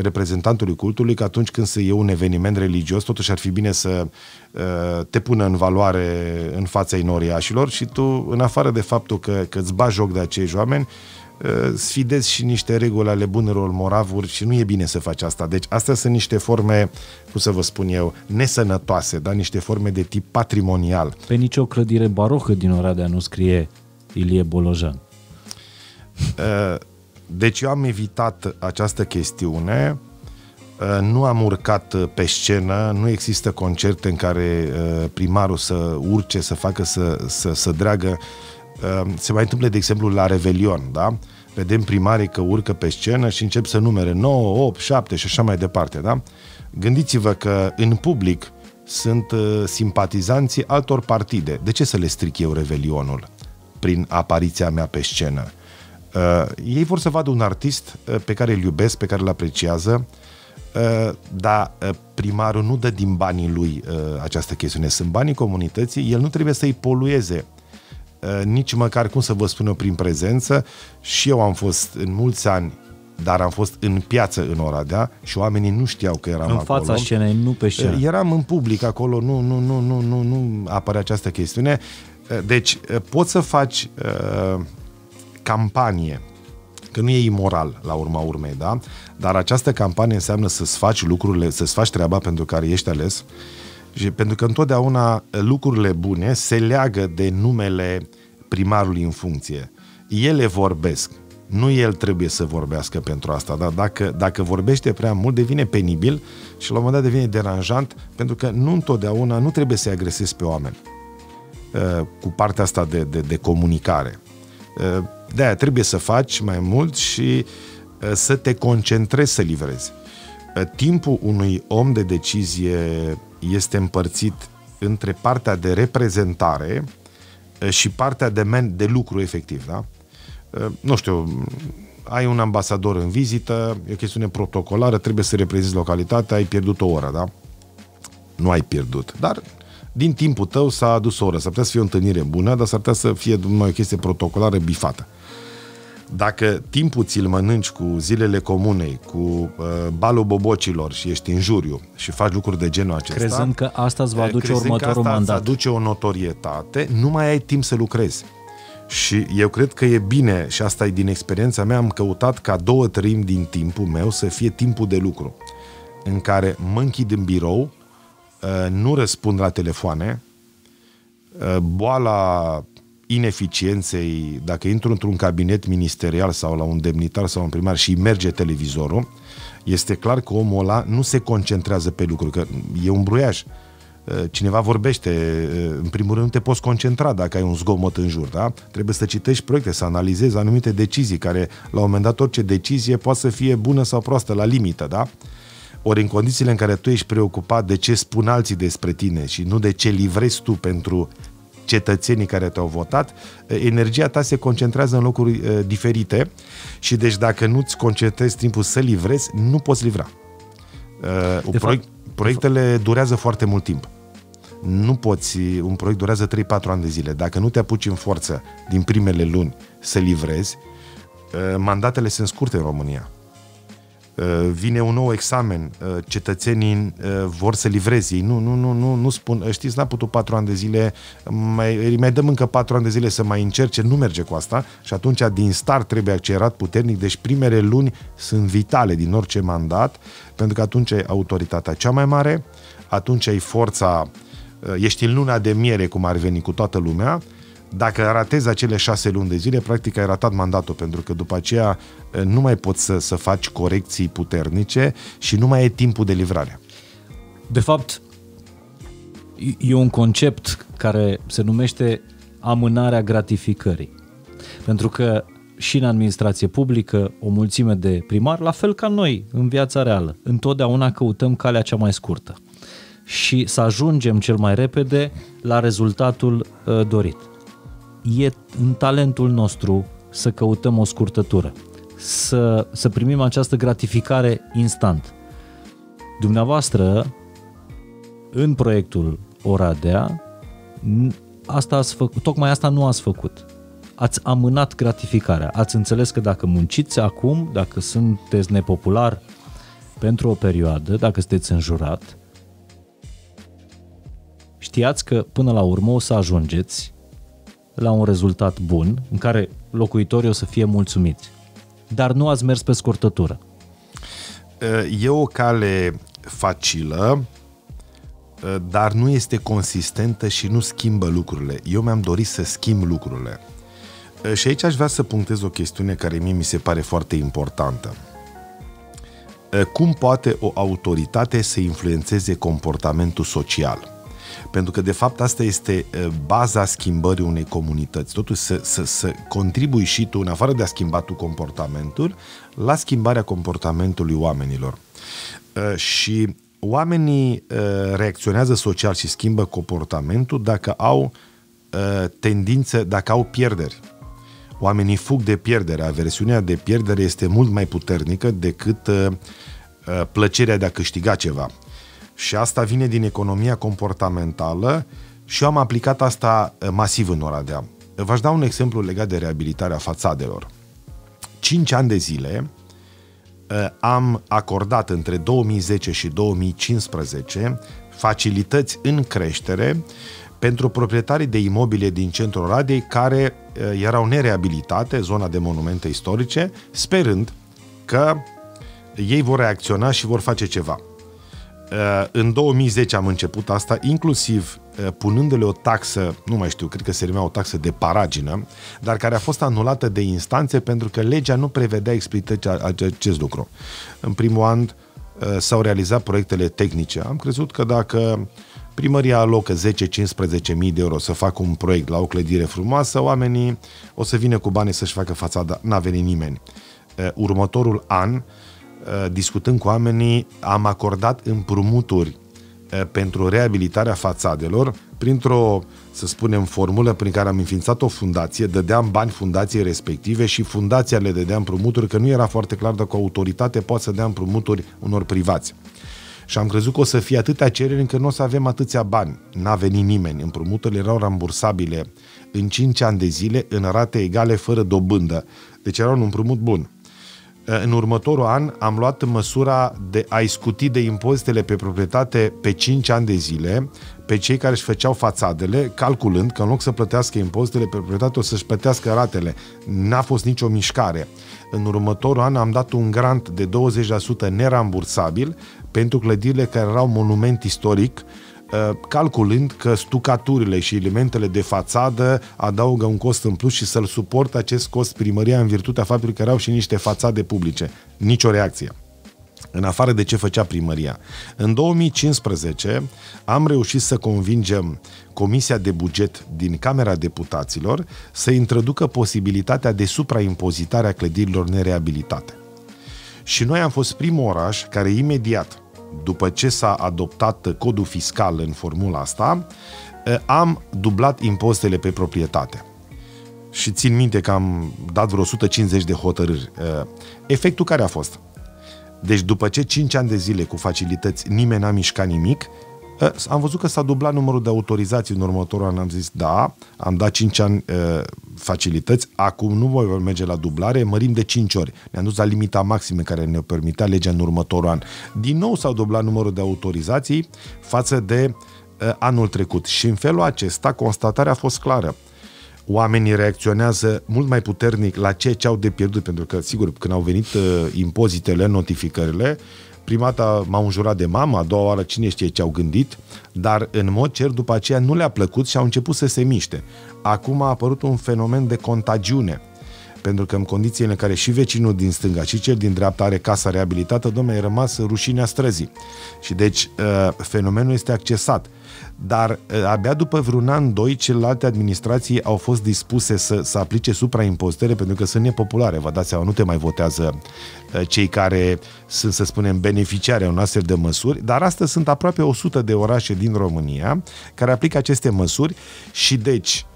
reprezentantului cultului că atunci când se e un eveniment religios, totuși ar fi bine să te pună în valoare în fața inoriașilor și tu, în afară de faptul că îți bagi joc de acești oameni, sfidezi și niște reguli ale bunelor moravuri și nu e bine să faci asta. Deci astea sunt niște forme, cum să vă spun eu, nesănătoase, dar niște forme de tip patrimonial. Pe nicio clădire barocă din Oradea nu scrie Ilie Bolojan. Uh, Deci eu am evitat această chestiune, nu am urcat pe scenă, nu există concerte în care primarul să urce, să facă, să, să, să dreagă. Se mai întâmplă, de exemplu, la Revelion, da? Vedem primarii că urcă pe scenă și încep să numere nouă, opt, șapte și așa mai departe, da? Gândiți-vă că în public sunt simpatizanții altor partide. De ce să le stric eu Revelionul prin apariția mea pe scenă? Uh, ei vor să vadă un artist uh, pe care îl iubesc, pe care îl apreciază, uh, dar uh, primarul nu dă din banii lui uh, această chestiune. Sunt banii comunității, el nu trebuie să-i polueze, uh, nici măcar, cum să vă spun eu, prin prezență. Și eu am fost în mulți ani, dar am fost în piață în Oradea și oamenii nu știau că eram acolo. În fața scenei, nu pe scenă. Uh, eram în public acolo, nu, nu, nu, nu, nu, nu apare această chestiune. Uh, deci uh, poți să faci... Uh, campanie, că nu e imoral la urma urmei, da? Dar această campanie înseamnă să-ți faci lucrurile, să-ți faci treaba pentru care ești ales, și pentru că întotdeauna lucrurile bune se leagă de numele primarului în funcție. Ele vorbesc, nu el trebuie să vorbească pentru asta, dar dacă, dacă vorbește prea mult devine penibil și la un moment dat devine deranjant, pentru că nu întotdeauna, nu trebuie să-i agresezi pe oameni cu partea asta de, de, de comunicare. De-aia trebuie să faci mai mult și să te concentrezi să livrezi. Timpul unui om de decizie este împărțit între partea de reprezentare și partea de, de lucru efectiv, da? nu știu, ai un ambasador în vizită, e o chestiune protocolară, trebuie să reprezinți localitatea, ai pierdut o oră, da? Nu ai pierdut, dar din timpul tău s-a adus o oră, s-ar putea să fie o întâlnire bună, dar s-ar putea să fie numai o chestie protocolară bifată. Dacă timpul ți-l mănânci cu zilele comunei, cu uh, balul bobocilor și ești în juriu și faci lucruri de genul acesta, crezând că asta îți va aduce următorul mandat, îți aduce o notorietate, nu mai ai timp să lucrezi. Și eu cred că e bine, și asta e din experiența mea, am căutat ca două treimi din timpul meu să fie timpul de lucru, în care mă închid în birou, nu răspund la telefoane, boala ineficienței, dacă intru într-un cabinet ministerial sau la un demnitar sau un primar și merge televizorul, este clar că omul ăla nu se concentrează pe lucruri, că e un bruiaj. Cineva vorbește, în primul rând nu te poți concentra dacă ai un zgomot în jur, da? Trebuie să citești proiecte, să analizezi anumite decizii, care la un moment dat orice decizie poate să fie bună sau proastă, la limită, da? Ori în condițiile în care tu ești preocupat de ce spun alții despre tine și nu de ce livrezi tu pentru cetățenii care te-au votat, energia ta se concentrează în locuri diferite și deci dacă nu-ți concentrezi timpul să livrezi, nu poți livra. De fapt, proiectele durează foarte mult timp. Nu poți, un proiect durează trei patru ani de zile. Dacă nu te apuci în forță din primele luni să livrezi, mandatele sunt scurte în România. Vine un nou examen, cetățenii vor să livreze, ei nu, nu, nu, nu, nu spun, știți, n-a putut patru ani de zile, mai, mai dăm încă patru ani de zile să mai încerce, nu merge cu asta și atunci din start trebuie accelerat puternic, deci primele luni sunt vitale din orice mandat, pentru că atunci ai autoritatea cea mai mare, atunci ai forța, ești în luna de miere cum ar veni cu toată lumea. Dacă ratezi acele șase luni de zile, practic ai ratat mandatul, pentru că după aceea nu mai poți să, să faci corecții puternice și nu mai e timpul de livrare. De fapt, e un concept care se numește amânarea gratificării. Pentru că și în administrație publică, o mulțime de primari, la fel ca noi în viața reală, întotdeauna căutăm calea cea mai scurtă și să ajungem cel mai repede la rezultatul dorit. E în talentul nostru să căutăm o scurtătură, să, să primim această gratificare instant. Dumneavoastră, în proiectul Oradea, asta ați făcut, tocmai asta nu ați făcut. Ați amânat gratificarea. Ați înțeles că dacă munciți acum, dacă sunteți nepopular pentru o perioadă, dacă sunteți înjurat, știați că până la urmă o să ajungeți la un rezultat bun, în care locuitorii o să fie mulțumiți. Dar nu ați mers pe scurtătură. E o cale facilă, dar nu este consistentă și nu schimbă lucrurile. Eu mi-am dorit să schimb lucrurile. Și aici aș vrea să punctez o chestiune care mie mi se pare foarte importantă. Cum poate o autoritate să influențeze comportamentul social? Pentru că, de fapt, asta este baza schimbării unei comunități. Totuși, să, să, să contribui și tu, în afară de a schimba tu comportamentul, la schimbarea comportamentului oamenilor. Și oamenii reacționează social și schimbă comportamentul dacă au tendințe, dacă au pierderi. Oamenii fug de pierdere. Aversiunea de pierdere este mult mai puternică decât plăcerea de a câștiga ceva. Și asta vine din economia comportamentală și eu am aplicat asta masiv în Oradea. V-aș da un exemplu legat de reabilitarea fațadelor. cinci ani de zile am acordat între două mii zece și două mii cincisprezece facilități în creștere pentru proprietarii de imobile din centrul Oradei care erau nereabilitate, zona de monumente istorice, sperând că ei vor reacționa și vor face ceva. În două mii zece am început asta, inclusiv punându-le o taxă, nu mai știu, cred că se numea o taxă de paragină, dar care a fost anulată de instanțe pentru că legea nu prevedea explicit acest lucru. În primul an s-au realizat proiectele tehnice. Am crezut că dacă primăria alocă zece cincisprezece mii de euro să facă un proiect la o clădire frumoasă, oamenii o să vină cu banii să-și facă fațada. N-a venit nimeni. Următorul an, discutând cu oamenii, am acordat împrumuturi pentru reabilitarea fațadelor printr-o, să spunem, formulă prin care am înființat o fundație, dădeam bani fundației respective și fundația le dădea împrumuturi, că nu era foarte clar dacă o autoritate poate să dea împrumuturi unor privați. Și am crezut că o să fie atâtea cereri încât nu o să avem atâția bani. N-a venit nimeni, împrumuturile erau rambursabile în cinci ani de zile, în rate egale, fără dobândă. Deci era un împrumut bun. În următorul an am luat măsura de a-i scuti de impozitele pe proprietate pe cinci ani de zile pe cei care își făceau fațadele, calculând că în loc să plătească impozitele pe proprietate o să-și plătească ratele. N-a fost nicio mișcare. În următorul an am dat un grant de douăzeci la sută nerambursabil pentru clădirile care erau monument istoric, calculând că stucaturile și elementele de fațadă adaugă un cost în plus și să-l suportă acest cost primăria în virtutea faptului că erau și niște fațade publice. Nicio reacție. În afară de ce făcea primăria. În două mii cincisprezece am reușit să convingem Comisia de Buget din Camera Deputaților să introducă posibilitatea de supraimpozitare a clădirilor nereabilitate. Și noi am fost primul oraș care imediat după ce s-a adoptat codul fiscal în formula asta, am dublat impozitele pe proprietate. Și țin minte că am dat vreo o sută cincizeci de hotărâri. Efectul care a fost? Deci după ce cinci ani de zile cu facilități nimeni n-a mișcat nimic, am văzut că s-a dublat numărul de autorizații în următorul an. Am zis, da, am dat cinci ani uh, facilități, acum nu voi merge la dublare, mărim de cinci ori. Ne-am dus la limita maximă care ne permitea legea în următorul an. Din nou s-a dublat numărul de autorizații față de uh, anul trecut. Și în felul acesta constatarea a fost clară. Oamenii reacționează mult mai puternic la ceea ce au de pierdut, pentru că, sigur, când au venit uh, impozitele, notificările, prima dată m-au înjurat de mama, a doua oară cine știe ce au gândit, dar în mod cert după aceea nu le-a plăcut și au început să se miște. Acum a apărut un fenomen de contagiune, pentru că în condițiile în care și vecinul din stânga și cel din dreapta are casa reabilitată, dom'le, e rămas rușinea străzii. Și deci fenomenul este accesat. Dar abia după vreun an, doi, celelalte administrații au fost dispuse să, să aplice supraimpozitări pentru că sunt nepopulare. Vă dați seama, nu te mai votează cei care sunt, să spunem, beneficiari a unor astfel de măsuri, dar astăzi sunt aproape o sută de orașe din România care aplică aceste măsuri și deci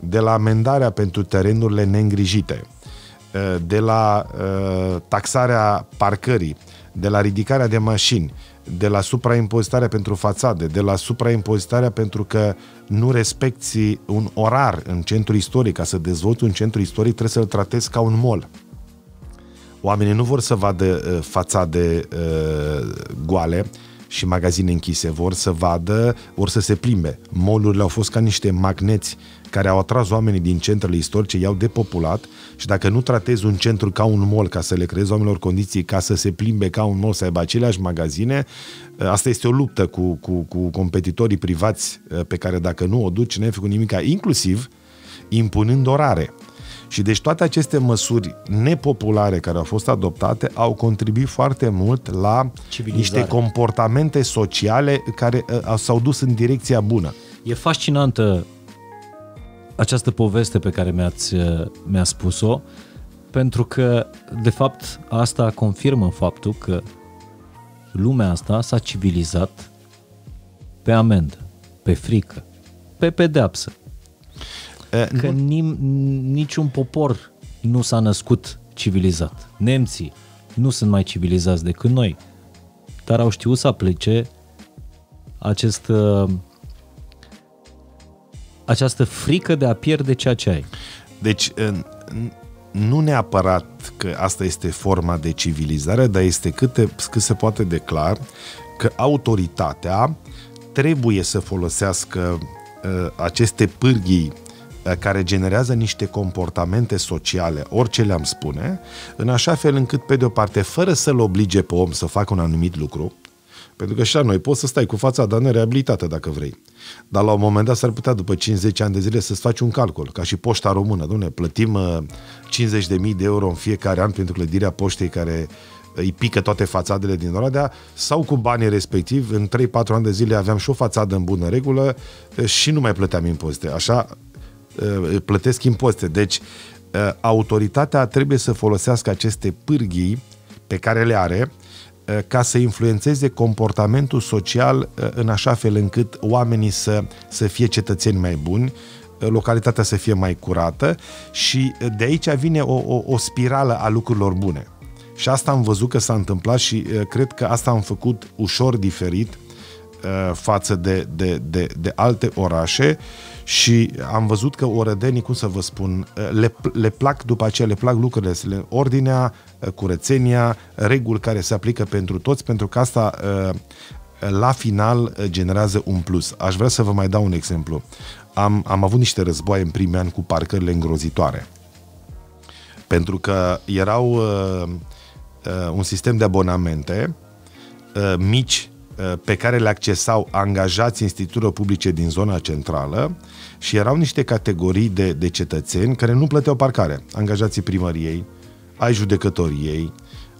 de la amendarea pentru terenurile neîngrijite, de la taxarea parcării, de la ridicarea de mașini, de la supraimpozitarea pentru fațade, de la supraimpozitarea pentru că nu respecti un orar în centru istoric. Ca să dezvolți un centru istoric trebuie să-l tratezi ca un mall. Oamenii nu vor să vadă uh, fațade uh, goale și magazine închise, vor să vadă, vor să se plimbe. Mall-urile au fost ca niște magneți care au atras oamenii din centrele istorice, i-au depopulat și dacă nu tratezi un centru ca un mall, ca să le creezi oamenilor condiții ca să se plimbe ca un mall, să aibă aceleași magazine, asta este o luptă cu, cu, cu competitorii privați pe care dacă nu o duci, n-ai făcut nimica, inclusiv impunând orare. Și deci toate aceste măsuri nepopulare care au fost adoptate au contribuit foarte mult la niște comportamente sociale care s-au dus în direcția bună. E fascinantă această poveste pe care mi-ați mi-a spus-o, pentru că, de fapt, asta confirmă faptul că lumea asta s-a civilizat pe amendă, pe frică, pe pedeapsă. Că nim, niciun popor nu s-a născut civilizat. Nemții nu sunt mai civilizați decât noi, dar au știut să aplice acest, această frică de a pierde ceea ce ai. Deci, nu neapărat că asta este forma de civilizare, dar este cât, cât se poate de clar că autoritatea trebuie să folosească aceste pârghii care generează niște comportamente sociale, orice le-am spune, în așa fel încât, pe de o parte, fără să-l oblige pe om să facă un anumit lucru, pentru că și la noi poți să stai cu fața de nereabilitată dacă vrei, dar la un moment dat s-ar putea după cincizeci ani de zile să-ți faci un calcul, ca și Poșta Română. Dom'le, plătim cincizeci de mii de euro în fiecare an pentru clădirea poștei care îi pică toate fațadele din Oradea, sau cu banii respectiv, în trei patru ani de zile aveam și o fațadă în bună regulă și nu mai plăteam impozite. Așa plătesc impozite. Deci autoritatea trebuie să folosească aceste pârghii pe care le are ca să influențeze comportamentul social în așa fel încât oamenii să, să fie cetățeni mai buni, localitatea să fie mai curată, și de aici vine o, o, o spirală a lucrurilor bune. Și asta am văzut că s-a întâmplat și cred că asta am făcut ușor diferit față de, de, de, de alte orașe, și am văzut că orădenii, cum să vă spun, le, le plac după aceea, le plac lucrurile, ordinea, curățenia, reguli care se aplică pentru toți, pentru că asta la final generează un plus. Aș vrea să vă mai dau un exemplu. Am, am avut niște războaie în primii ani cu parcările îngrozitoare, pentru că erau uh, uh, un sistem de abonamente uh, mici pe care le accesau angajați în instituțiile publice din zona centrală, și erau niște categorii de, de cetățeni care nu plăteau parcare. Angajații primăriei, ai judecătoriei,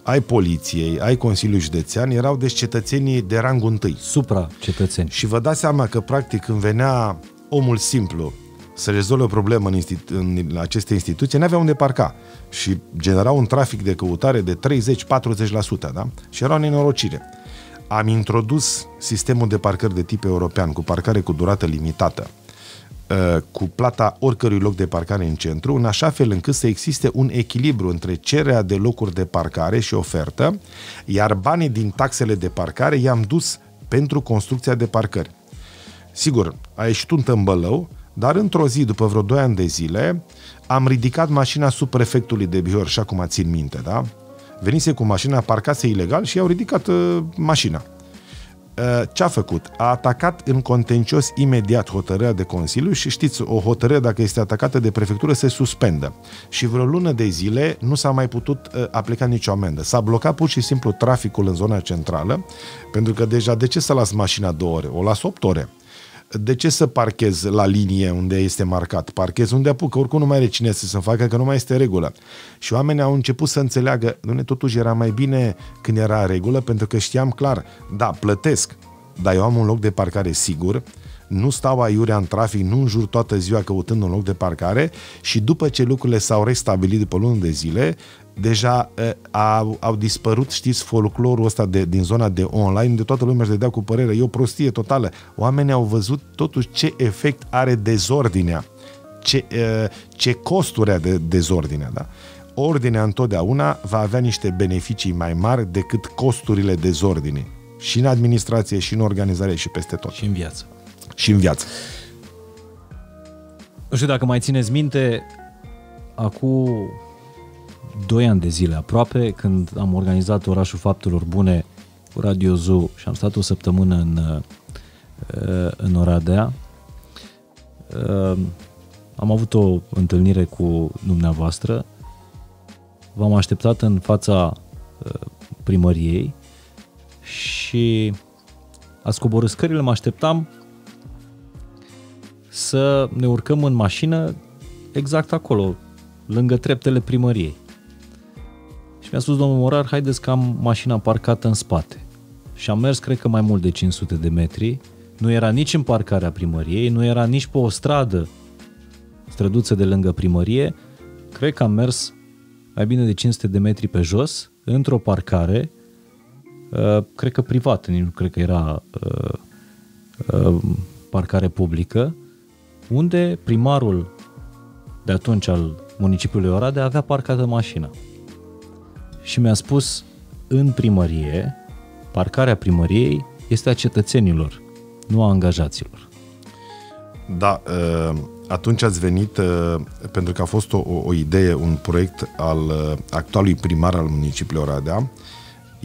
ai poliției, ai Consiliului Județean, erau deci cetățenii de rangul întâi. Supra-cetățeni. Și vă dați seama că practic când venea omul simplu să rezolve o problemă în, institu în aceste instituții, n-avea unde parca și generau un trafic de căutare de treizeci-patruzeci la sută, da? Și era o nenorocire. Am introdus sistemul de parcări de tip european, cu parcare cu durată limitată, cu plata oricărui loc de parcare în centru, în așa fel încât să existe un echilibru între cererea de locuri de parcare și ofertă, iar banii din taxele de parcare i-am dus pentru construcția de parcări. Sigur, a ieșit un tămbălău, dar într-o zi, după vreo doi ani de zile, am ridicat mașina subprefectului de Bihor, și acum țin minte, da? Venise cu mașina, parcase ilegal și i-au ridicat uh, mașina. Uh, Ce-a făcut? A atacat în contencios imediat hotărârea de Consiliu, și știți, o hotărâre, dacă este atacată de prefectură, se suspendă. Și vreo lună de zile nu s-a mai putut uh, aplica nicio amendă. S-a blocat pur și simplu traficul în zona centrală, pentru că deja de ce să las mașina două ore? O las opt ore. De ce să parchez la linie unde este marcat? Parchez unde apuc, că oricum nu mai are cine să se facă, că nu mai este regulă. Și oamenii au început să înțeleagă, dom'le, totuși era mai bine când era regulă, pentru că știam clar, da, plătesc, dar eu am un loc de parcare sigur, nu stau aiurea în trafic, nu înjur toată ziua căutând un loc de parcare, și după ce lucrurile s-au restabilit după luni de zile, deja uh, au, au dispărut, știți, folclorul ăsta de, din zona de online, de toată lumea își dădea cu părere, e o prostie totală. Oamenii au văzut totuși ce efect are dezordinea, ce, uh, ce costuri are de, dezordinea, da? Ordinea întotdeauna va avea niște beneficii mai mari decât costurile dezordinii, și în administrație, și în organizare, și peste tot. Și în viață. Și în viață. Nu știu dacă mai țineți minte, acum doi ani de zile aproape, când am organizat Orașul Faptelor Bune cu Radio Zoo și am stat o săptămână în, în Oradea, am avut o întâlnire cu dumneavoastră, v-am așteptat în fața primăriei și ați coborât scările, mă așteptam să ne urcăm în mașină exact acolo, lângă treptele primăriei. Și mi-a spus domnul Morar, haideți că am mașina parcată în spate. Și am mers, cred că mai mult de cinci sute de metri, nu era nici în parcarea primăriei, nu era nici pe o stradă, străduță de lângă primărie, cred că am mers mai bine de cinci sute de metri pe jos, într-o parcare, cred că privată, nu cred că era parcare publică, unde primarul de atunci al municipiului Oradea avea parcată mașina. Și mi-a spus, în primărie, parcarea primăriei este a cetățenilor, nu a angajaților. Da, atunci ați venit, pentru că a fost o, o idee, un proiect al actualului primar al municipiului Oradea,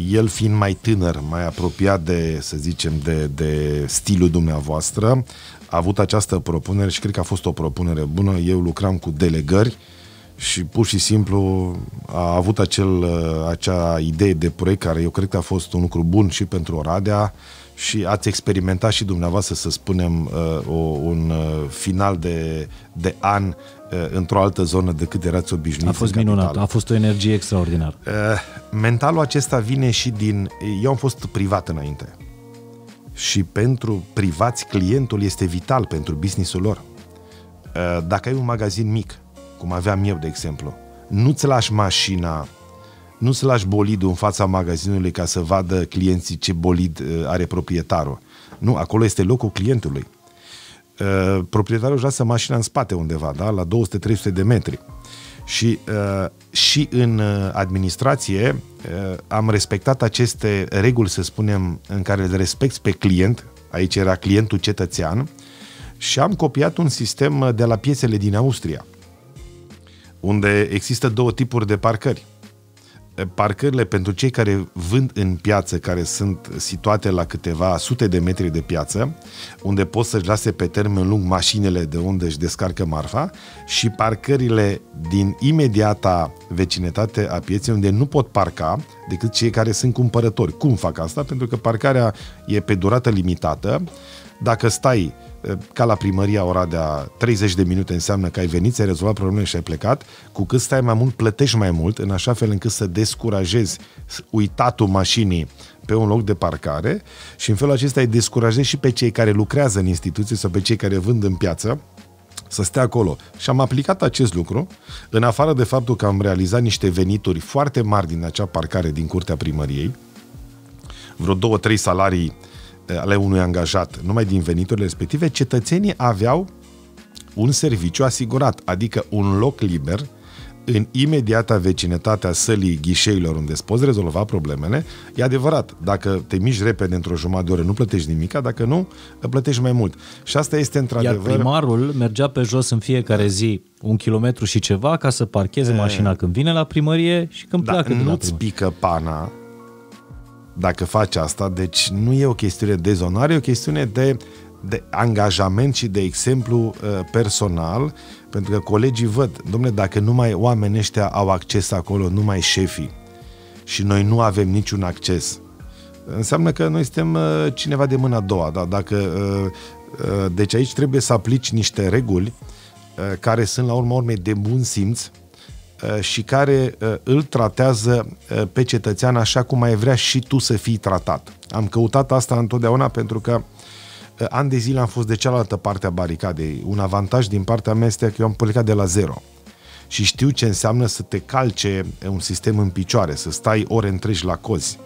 el fiind mai tânăr, mai apropiat de, să zicem, de, de stilul dumneavoastră, a avut această propunere și cred că a fost o propunere bună. Eu lucram cu delegări și pur și simplu a avut acel, acea idee de proiect care eu cred că a fost un lucru bun și pentru Oradea, și ați experimentat și dumneavoastră, să spunem, un final de, de an într-o altă zonă decât erați obișnuiți. A fost minunat, a fost o energie extraordinară. Mentalul acesta vine și din... Eu am fost privat înainte și pentru privați clientul este vital pentru businessul lor. Dacă ai un magazin mic, cum aveam eu de exemplu, nu-ți lași mașina, nu-ți lași bolidul în fața magazinului ca să vadă clienții ce bolid are proprietarul. Nu, acolo este locul clientului. Uh, proprietarul își lasă mașina în spate undeva, da? La două sute trei sute de metri. Și, uh, și în administrație uh, am respectat aceste reguli, să spunem, în care îl respecti pe client, aici era clientul cetățean, și am copiat un sistem de la piețele din Austria, unde există două tipuri de parcări. Parcările pentru cei care vând în piață, care sunt situate la câteva sute de metri de piață, unde pot să-și lase pe termen lung mașinile de unde își descarcă marfa, și parcările din imediata vecinătate a pieței, unde nu pot parca decât cei care sunt cumpărători. Cum fac asta? Pentru că parcarea e pe durată limitată. Dacă stai ca la primăria Oradea treizeci de minute, înseamnă că ai venit, ți-ai rezolvat problemele și ai plecat. Cu cât stai mai mult, plătești mai mult, în așa fel încât să descurajezi uitatul mașinii pe un loc de parcare, și în felul acesta îi descurajezi și pe cei care lucrează în instituții sau pe cei care vând în piață să stea acolo. Și am aplicat acest lucru, în afară de faptul că am realizat niște venituri foarte mari din acea parcare din curtea primăriei, vreo două, trei salarii ale unui angajat, numai din veniturile respective, cetățenii aveau un serviciu asigurat, adică un loc liber în imediata vecinătate a sălii ghișeilor unde îți poți rezolva problemele. E adevărat, dacă te miști repede, într-o jumătate de oră nu plătești nimic, dacă nu, plătești mai mult. Și asta este într-adevăr... Iar primarul mergea pe jos în fiecare zi un kilometru și ceva ca să parcheze e... mașina când vine la primărie și când da, pleacă. Nu-ți pică pana dacă faci asta, deci nu e o chestiune de zonare, e o chestiune de, de angajament și de exemplu personal, pentru că colegii văd, dom'le, dacă numai oamenii ăștia au acces acolo, numai șefii, și noi nu avem niciun acces, înseamnă că noi suntem cineva de mâna a doua, da? Dacă, deci aici trebuie să aplici niște reguli care sunt la urma urmei de bun simț și care îl tratează pe cetățean așa cum ai vrea și tu să fii tratat. Am căutat asta întotdeauna, pentru că ani de zile am fost de cealaltă parte a baricadei. Un avantaj din partea mea este că eu am plecat de la zero și știu ce înseamnă să te calce un sistem în picioare, să stai ore întregi la cozi.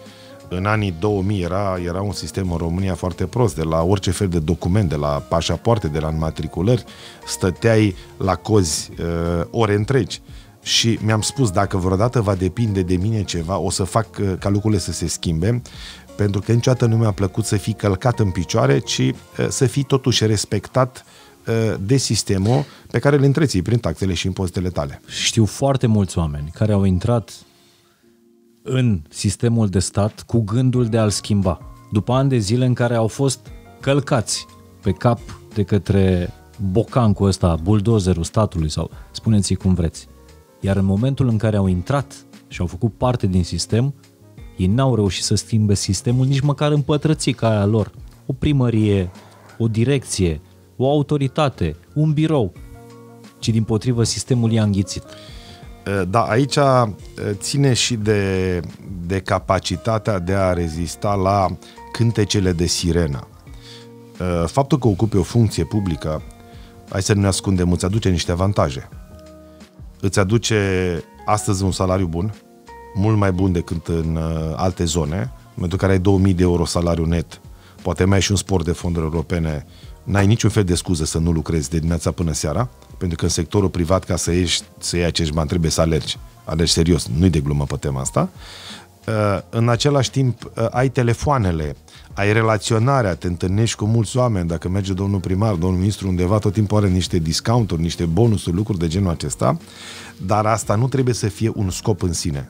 În anii două mii era, era un sistem în România foarte prost, de la orice fel de document, de la pașapoarte, de la înmatriculări, stăteai la cozi uh, ore întregi. Și mi-am spus, dacă vreodată va depinde de mine ceva, o să fac ca lucrurile să se schimbe, pentru că niciodată nu mi-a plăcut să fii călcat în picioare, ci să fii totuși respectat de sistemul pe care îl întreții prin taxele și impozitele tale. Știu foarte mulți oameni care au intrat în sistemul de stat cu gândul de a-l schimba, după ani de zile în care au fost călcați pe cap de către bocancul ăsta, buldozerul statului, sau spuneți-i cum vreți. Iar în momentul în care au intrat și au făcut parte din sistem, ei n-au reușit să schimbe sistemul nici măcar în pătrățica aia lor. O primărie, o direcție, o autoritate, un birou, ci din potrivă sistemul i-a înghițit. Da, aici ține și de, de capacitatea de a rezista la cântecele de sirenă. Faptul că ocupi o funcție publică, hai să nu ne ascundem, îți aduce niște avantaje. Îți aduce astăzi un salariu bun, mult mai bun decât în alte zone, în momentul în care ai două mii de euro salariu net, poate mai ai și un spor de fonduri europene, n-ai niciun fel de scuză să nu lucrezi de dimineața până seara, pentru că în sectorul privat, ca să ieși, să iei acești bani, trebuie să alergi. Alergi serios, nu-i de glumă pe tema asta. În același timp, ai telefoanele, ai relaționarea, te întâlnești cu mulți oameni. Dacă merge domnul primar, domnul ministru undeva, tot timpul are niște discounturi, niște bonusuri, lucruri de genul acesta, dar asta nu trebuie să fie un scop în sine.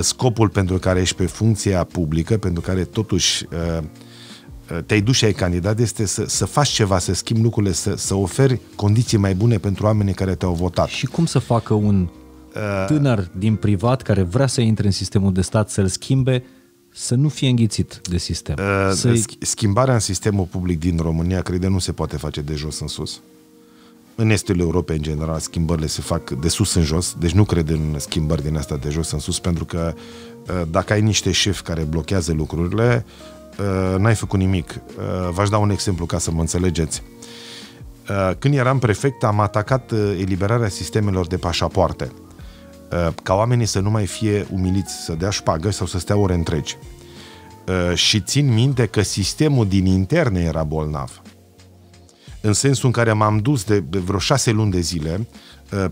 Scopul pentru care ești pe funcția publică, pentru care totuși te-ai dus și ai candidat, este să, să faci ceva, să schimbi lucrurile, să, să oferi condiții mai bune pentru oamenii care te-au votat. Și cum să facă un tânăr din privat care vrea să intre în sistemul de stat, să-l schimbe, să nu fie înghițit de sistem? Să-i... Schimbarea în sistemul public din România, cred, nu se poate face de jos în sus. În estul Europei, în general, schimbările se fac de sus în jos, deci nu cred în schimbări din asta de jos în sus, pentru că dacă ai niște șefi care blochează lucrurile, n-ai făcut nimic. V-aș da un exemplu ca să mă înțelegeți. Când eram prefect, am atacat eliberarea sistemelor de pașapoarte. ca oamenii să nu mai fie umiliți, să dea șpagă sau să stea ore întregi. Și țin minte că sistemul din interne era bolnav. În sensul în care m-am dus de vreo șase luni de zile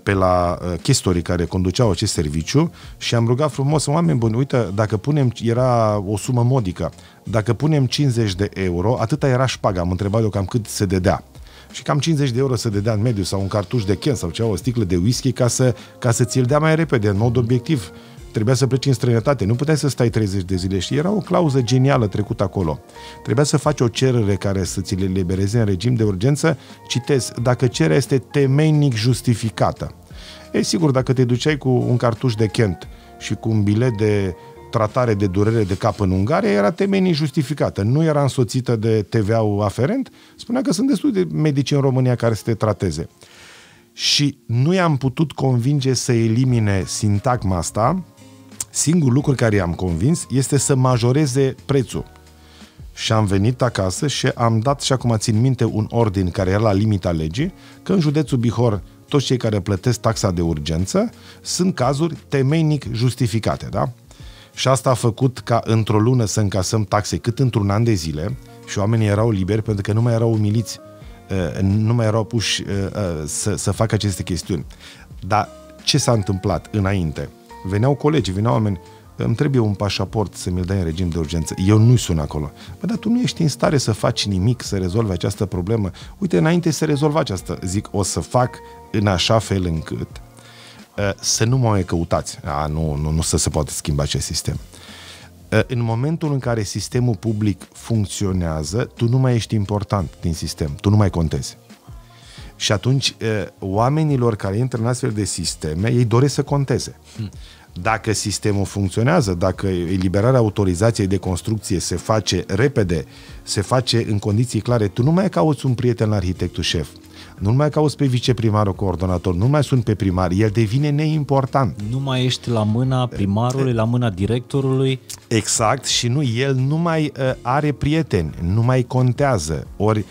pe la chestorii care conduceau acest serviciu și am rugat frumos, oameni buni, uite, dacă punem, era o sumă modică, dacă punem cincizeci de euro, atâta era șpaga, am întrebat eu cam cât se dădea. Și cam cincizeci de euro să dădea în mediu sau un cartuș de Ken sau ceva, o sticlă de whisky ca să, ca să ți-l dea mai repede, în mod obiectiv. Trebuia să pleci în străinătate, nu puteai să stai treizeci de zile și era o clauză genială trecută acolo. Trebuia să faci o cerere care să ți le libereze în regim de urgență, citez, dacă cererea este temeinic justificată. E sigur, dacă te duceai cu un cartuș de Kent și cu un bilet de tratare de durere de cap în Ungaria, era temeinic justificată, nu era însoțită de T V A-ul aferent, spunea că sunt destul de medici în România care să te trateze. Și nu i-am putut convinge să elimine sintagma asta. Singurul lucru care i-am convins este să majoreze prețul. Și am venit acasă și am dat, și acum țin minte, un ordin care era la limita legii, că în județul Bihor toți cei care plătesc taxa de urgență sunt cazuri temeinic justificate, da? Și asta a făcut ca într-o lună să încasăm taxe cât într-un an de zile și oamenii erau liberi pentru că nu mai erau umiliți, nu mai erau puși să, să facă aceste chestiuni. Dar ce s-a întâmplat înainte? Veneau colegi, veneau oameni, îmi trebuie un pașaport să mi-l dai în regim de urgență. Eu nu-i sun acolo. Bă, dar tu nu ești în stare să faci nimic, să rezolvi această problemă. Uite, înainte să rezolva aceasta, zic, o să fac în așa fel încât uh, să nu mă mai căutați. A, nu, nu, nu să se poate schimba acest sistem. Uh, în momentul în care sistemul public funcționează, tu nu mai ești important din sistem, tu nu mai contezi. Și atunci oamenilor care intră în astfel de sisteme, ei doresc să conteze. Dacă sistemul funcționează, dacă eliberarea autorizației de construcție se face repede, se face în condiții clare, tu nu mai cauți un prieten la arhitectul șef, nu mai cauți pe viceprimarul coordonator, nu mai suni pe primar, el devine neimportant. Nu mai ești la mâna primarului, la mâna directorului. Exact, și nu, el nu mai are prieteni, nu mai contează. Ori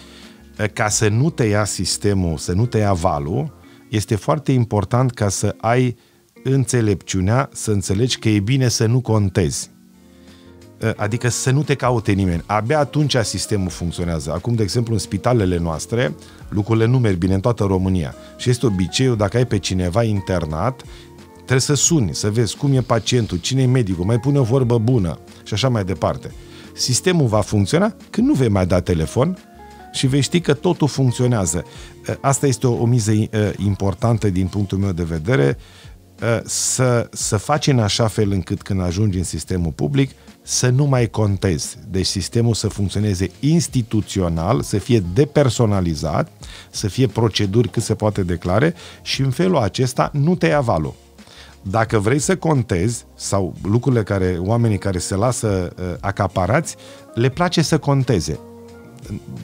ca să nu te ia sistemul, să nu te ia valul, este foarte important ca să ai înțelepciunea, să înțelegi că e bine să nu contezi. Adică să nu te caute nimeni. Abia atunci sistemul funcționează. Acum, de exemplu, în spitalele noastre, lucrurile nu merg bine în toată România. Și este obiceiul, dacă ai pe cineva internat, trebuie să suni, să vezi cum e pacientul, cine e medicul, mai pune o vorbă bună și așa mai departe. Sistemul va funcționa când nu vei mai da telefon, și vei ști că totul funcționează. Asta este o, o miză importantă din punctul meu de vedere, să, să faci în așa fel încât când ajungi în sistemul public să nu mai contezi. Deci sistemul să funcționeze instituțional, să fie depersonalizat, să fie proceduri cât se poate declare și în felul acesta nu te ia valul. Dacă vrei să contezi sau lucrurile care oamenii care se lasă acaparați, le place să conteze.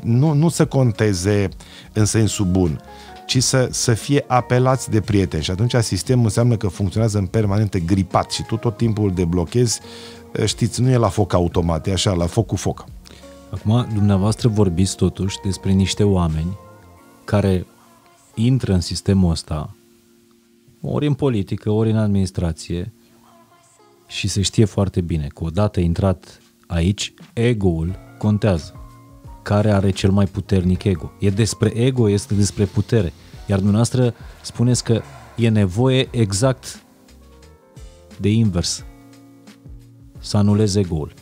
Nu, nu să conteze în sensul bun, ci să, să fie apelați de prieteni. Și atunci sistemul înseamnă că funcționează în permanente gripat și tu tot timpul îl deblochezi. Știți, nu e la foc automat, e așa, la foc cu foc. Acum, dumneavoastră vorbiți totuși despre niște oameni care intră în sistemul ăsta, ori în politică, ori în administrație, și se știe foarte bine că odată intrat aici, ego-ul contează. Care are cel mai puternic ego. E despre ego, este despre putere. Iar dumneavoastră spuneți că e nevoie exact de invers. Să anulezi ego-ul.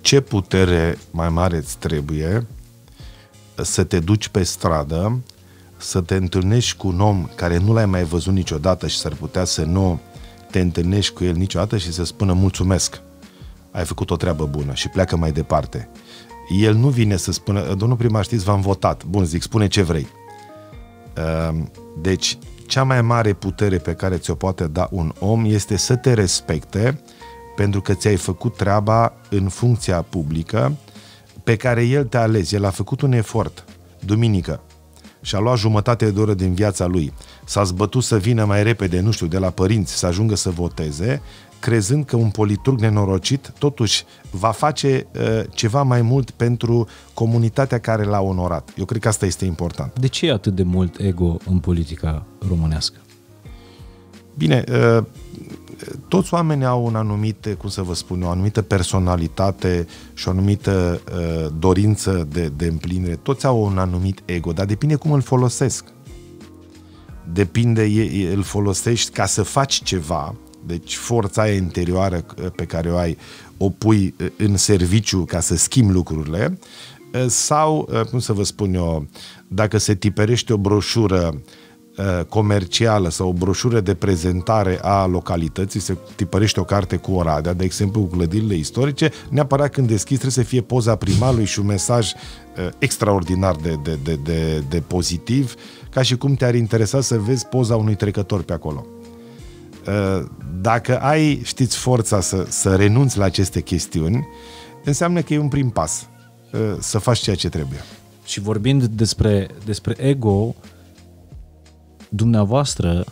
Ce putere mai mare îți trebuie să te duci pe stradă, să te întâlnești cu un om care nu l-ai mai văzut niciodată și s-ar putea să nu te întâlnești cu el niciodată și să spună mulțumesc, ai făcut o treabă bună și pleacă mai departe. El nu vine să spună, domnul primar, știți, v-am votat. Bun, zic, spune ce vrei. Deci, cea mai mare putere pe care ți-o poate da un om este să te respecte pentru că ți-ai făcut treaba în funcția publică pe care el te-a ales. El a făcut un efort, duminică, și a luat jumătate de oră din viața lui. S-a zbătut să vină mai repede, nu știu, de la părinți, să ajungă să voteze, crezând că un politurg nenorocit totuși va face uh, ceva mai mult pentru comunitatea care l-a onorat. Eu cred că asta este important. De ce e atât de mult ego în politica românească? Bine, toți oamenii au un anumit, cum să vă spun, o anumită personalitate și o anumită dorință de, de împlinire. Toți au un anumit ego, dar depinde cum îl folosesc. Depinde, îl folosești ca să faci ceva, deci forța aia interioară pe care o ai, o pui în serviciu ca să schimbi lucrurile, sau, cum să vă spun eu, dacă se tiperește o broșură comercială sau o broșură de prezentare a localității, se tipărește o carte cu Oradea, de exemplu cu clădirile istorice, neapărat când deschizi trebuie să fie poza primarului și un mesaj extraordinar de, de, de, de, de pozitiv, ca și cum te-ar interesa să vezi poza unui trecător pe acolo. Dacă ai, știți, forța să, să renunți la aceste chestiuni, înseamnă că e un prim pas să faci ceea ce trebuie. Și vorbind despre, despre ego, dumneavoastră,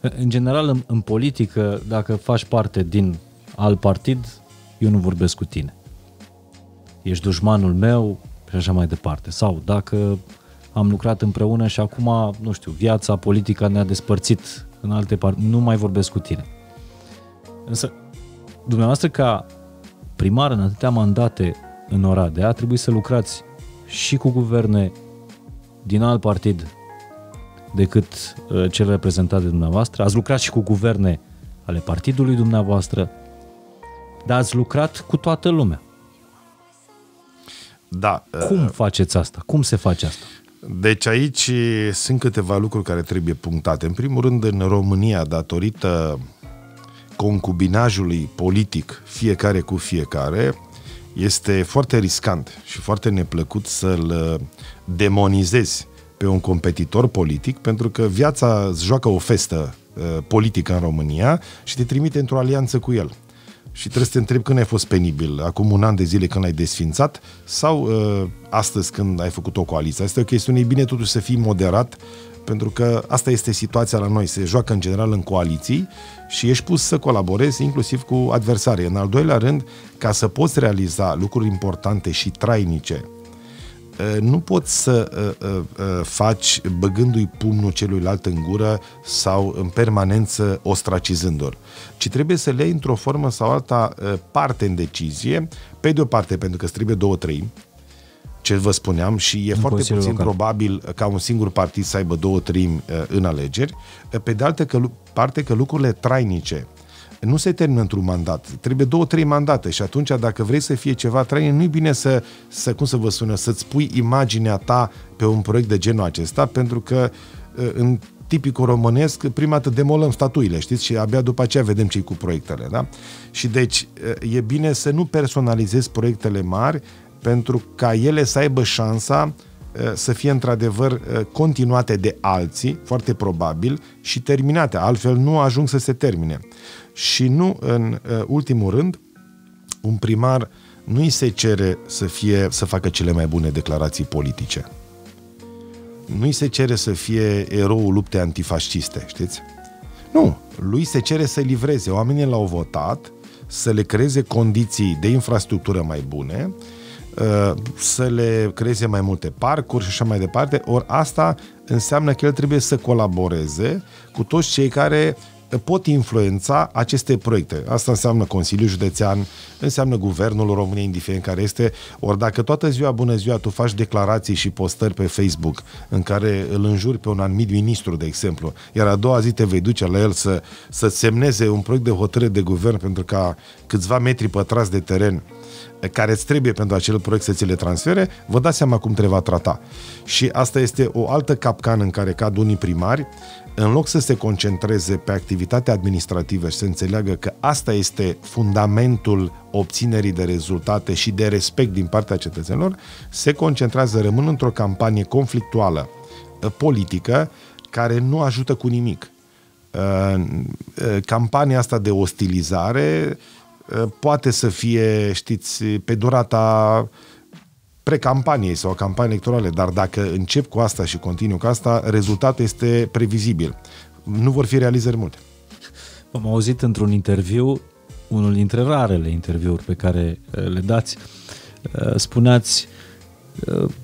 în general în, în politică, dacă faci parte din alt partid, eu nu vorbesc cu tine. Ești dușmanul meu și așa mai departe. Sau dacă am lucrat împreună și acum, nu știu, viața, politica ne-a despărțit în alte partide, nu mai vorbesc cu tine. Însă, dumneavoastră ca primar în atâtea mandate în Oradea, trebuie să lucrați și cu guverne din alt partid decât uh, cele reprezentate de dumneavoastră. Ați lucrat și cu guverne ale partidului dumneavoastră, dar ați lucrat cu toată lumea. Da. Uh, Cum faceți asta? Cum se face asta? Deci aici sunt câteva lucruri care trebuie punctate. În primul rând, în România, datorită concubinajului politic, fiecare cu fiecare, este foarte riscant și foarte neplăcut să-l demonizezi pe un competitor politic, pentru că viața îți joacă o festă uh, politică în România și te trimite într-o alianță cu el. Și trebuie să te întrebi când ai fost penibil, acum un an de zile când l-ai desfințat sau uh, astăzi când ai făcut o coaliție. Asta e o chestiune, e bine totuși să fii moderat, pentru că asta este situația la noi, se joacă în general în coaliții și ești pus să colaborezi inclusiv cu adversarii. În al doilea rând, ca să poți realiza lucruri importante și trainice, nu poți să uh, uh, faci băgându-i pumnul celuilalt în gură sau în permanență ostracizându-l, ci trebuie să le iei într-o formă sau alta uh, parte în decizie, pe de o parte pentru că îți trebuie două trei, ce vă spuneam, și e în foarte puțin local. Probabil ca un singur partid să aibă două treimi uh, în alegeri, pe de altă că, parte că lucrurile trainice nu se termină într-un mandat, trebuie două, trei mandate și atunci dacă vrei să fie ceva trainic, nu-i bine să, să, cum să vă spun eu, să-ți pui imaginea ta pe un proiect de genul acesta, pentru că în tipicul românesc, prima dată demolăm statuile, știți, și abia după aceea vedem ce-i cu proiectele, da? Și deci e bine să nu personalizezi proiectele mari pentru ca ele să aibă șansa să fie într-adevăr continuate de alții, foarte probabil, și terminate, altfel nu ajung să se termine. Și nu în ultimul rând, un primar nu îi se cere să, fie, să facă cele mai bune declarații politice. Nu îi se cere să fie eroul luptei antifasciste, știți? Nu, lui se cere să livreze. Oamenii l-au votat să le creeze condiții de infrastructură mai bune, să le creeze mai multe parcuri și așa mai departe. Ori asta înseamnă că el trebuie să colaboreze cu toți cei care pot influența aceste proiecte. Asta înseamnă Consiliul Județean, înseamnă Guvernul României, indiferent care este. Ori dacă toată ziua, bună ziua, tu faci declarații și postări pe Facebook în care îl înjuri pe un anumit ministru, de exemplu, iar a doua zi te vei duce la el să, să semneze un proiect de hotărâre de guvern pentru ca câțiva metri pătrați de teren care îți trebuie pentru acel proiect să ți le transfere, vă dați seama cum te va trata. Și asta este o altă capcană în care cad unii primari. În loc să se concentreze pe activitatea administrativă și să înțeleagă că asta este fundamentul obținerii de rezultate și de respect din partea cetățenilor, se concentrează, rămân într-o campanie conflictuală, politică, care nu ajută cu nimic. Campania asta de ostilizare poate să fie, știți, pe durata precampaniei sau campanii electorale, dar dacă încep cu asta și continuu cu asta, rezultatul este previzibil. Nu vor fi realizări multe. Am auzit într-un interviu, unul dintre rarele interviuri pe care le dați, spuneați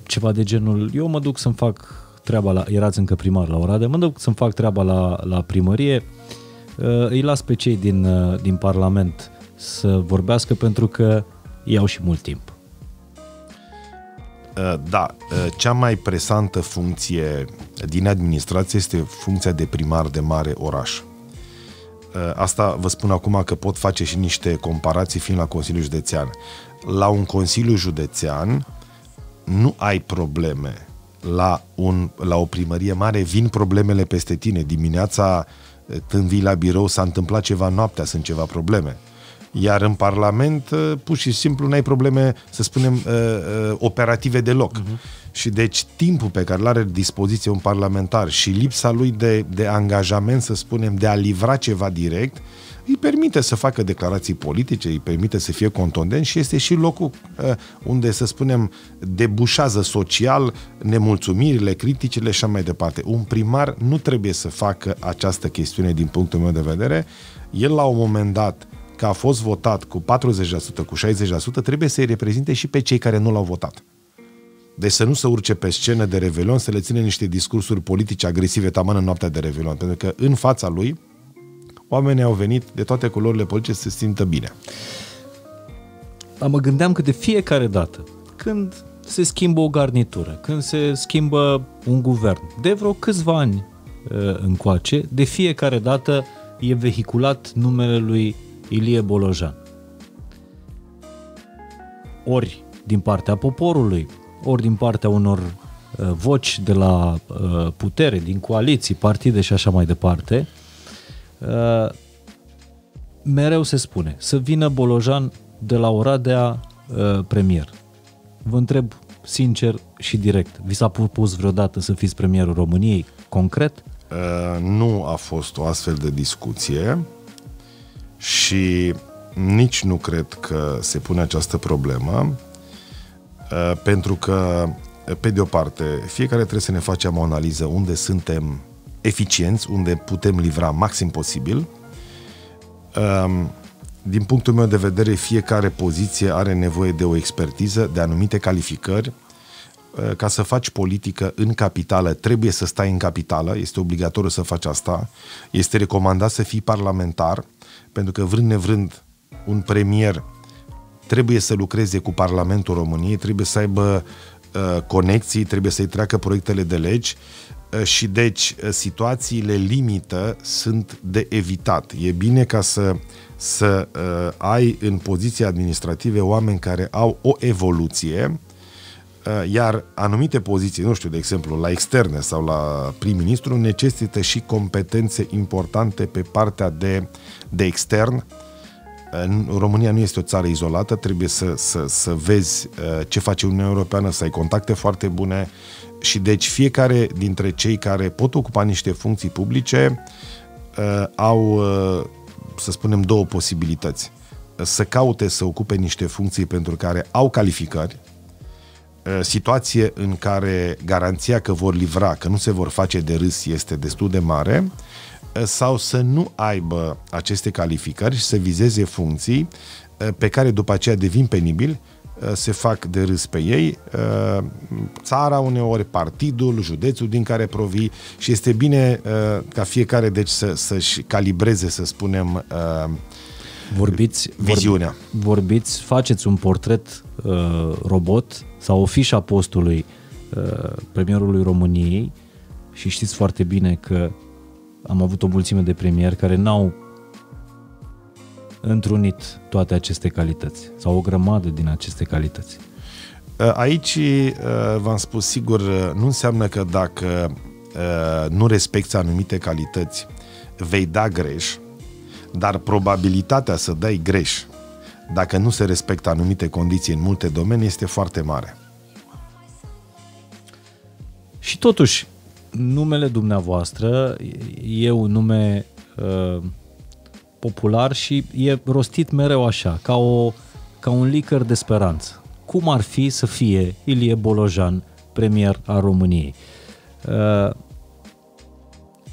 ceva de genul, eu mă duc să-mi fac treaba la, erați încă primar la Oradea, mă duc să-mi fac treaba la, la primărie, îi las pe cei din, din Parlament să vorbească, pentru că iau și mult timp. Da, cea mai presantă funcție din administrație este funcția de primar de mare oraș. Asta vă spun acum că pot face și niște comparații fiind la Consiliul Județean. La un Consiliu Județean nu ai probleme. La, un, la o primărie mare vin problemele peste tine. Dimineața când vii la birou s-a întâmplat ceva, noaptea sunt ceva probleme. Iar în Parlament, pur și simplu, n-ai probleme, să spunem, operative deloc. Uh-huh. Și deci timpul pe care l-are dispoziție un parlamentar și lipsa lui de, de angajament, să spunem, de a livra ceva direct, îi permite să facă declarații politice, îi permite să fie contundent și este și locul unde, să spunem, debușează social nemulțumirile, criticile și așa mai departe. Un primar nu trebuie să facă această chestiune din punctul meu de vedere. El, la un moment dat, că a fost votat cu patruzeci la sută, cu șaizeci la sută, trebuie să-i reprezinte și pe cei care nu l-au votat. Deci să nu se urce pe scenă de Revelion, să le ține niște discursuri politice agresive taman în noaptea de Revelion, pentru că în fața lui oamenii au venit de toate culorile politice să se simtă bine. Dar mă gândeam că de fiecare dată, când se schimbă o garnitură, când se schimbă un guvern, de vreo câțiva ani încoace, de fiecare dată e vehiculat numele lui Ilie Bolojan. Ori din partea poporului, ori din partea unor uh, voci de la uh, putere, din coaliții, partide și așa mai departe, uh, mereu se spune să vină Bolojan de la Oradea uh, premier. Vă întreb sincer și direct, vi s-a propus vreodată să fiți premierul României, concret? Uh, nu a fost o astfel de discuție. Și nici nu cred că se pune această problemă, pentru că, pe de o parte, fiecare trebuie să ne facem o analiză unde suntem eficienți, unde putem livra maxim posibil. Din punctul meu de vedere, fiecare poziție are nevoie de o expertiză, de anumite calificări. Ca să faci politică în capitală, trebuie să stai în capitală, este obligatoriu să faci asta, este recomandat să fii parlamentar, pentru că vrând nevrând un premier trebuie să lucreze cu Parlamentul României, trebuie să aibă uh, conexii, trebuie să-i treacă proiectele de legi uh, și deci uh, situațiile limită sunt de evitat. E bine ca să, să uh, ai în poziții administrative oameni care au o evoluție, uh, iar anumite poziții, nu știu, de exemplu la externe sau la prim-ministru, necesită și competențe importante pe partea de de extern. România nu este o țară izolată, trebuie să, să, să vezi ce face Uniunea Europeană, să ai contacte foarte bune și deci fiecare dintre cei care pot ocupa niște funcții publice au, să spunem, două posibilități. Să caute să ocupe niște funcții pentru care au calificări, situație în care garanția că vor livra, că nu se vor face de râs, este destul de mare, sau să nu aibă aceste calificări și să vizeze funcții pe care după aceea devin penibili, se fac de râs pe ei, țara uneori, partidul, județul din care provii și este bine ca fiecare deci să, să-și calibreze, să spunem, vorbiți, viziunea. Vorbiți, faceți un portret uh, robot sau o fișă a postului uh, premierului României și știți foarte bine că am avut o mulțime de premieri care n-au întrunit toate aceste calități sau o grămadă din aceste calități. Aici, v-am spus, sigur, nu înseamnă că dacă nu respecti anumite calități vei da greș, dar probabilitatea să dai greș dacă nu se respectă anumite condiții în multe domenii este foarte mare. Și totuși, numele dumneavoastră e un nume uh, popular și e rostit mereu așa, ca, o, ca un licăr de speranță. Cum ar fi să fie Ilie Bolojan premier al României? Uh,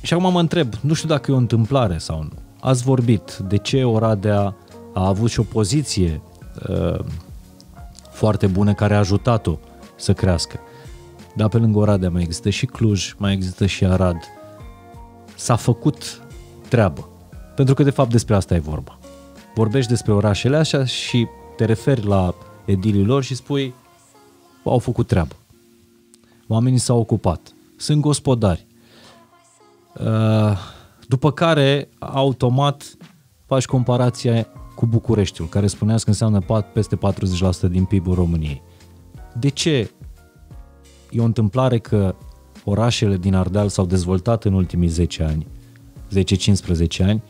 și acum mă întreb, nu știu dacă e o întâmplare sau nu. Ați vorbit de ce Oradea a avut și o poziție uh, foarte bună care a ajutat-o să crească. Dar pe lângă Oradea mai există și Cluj, mai există și Arad. S-a făcut treabă. Pentru că, de fapt, despre asta e vorba. Vorbești despre orașele așa și te referi la edilii lor și spui au făcut treabă. Oamenii s-au ocupat. Sunt gospodari. După care, automat, faci comparația cu Bucureștiul, care spuneați că înseamnă peste patruzeci la sută din P I B-ul României. De ce e o întâmplare că orașele din Ardeal s-au dezvoltat în ultimii zece ani, zece cincisprezece ani,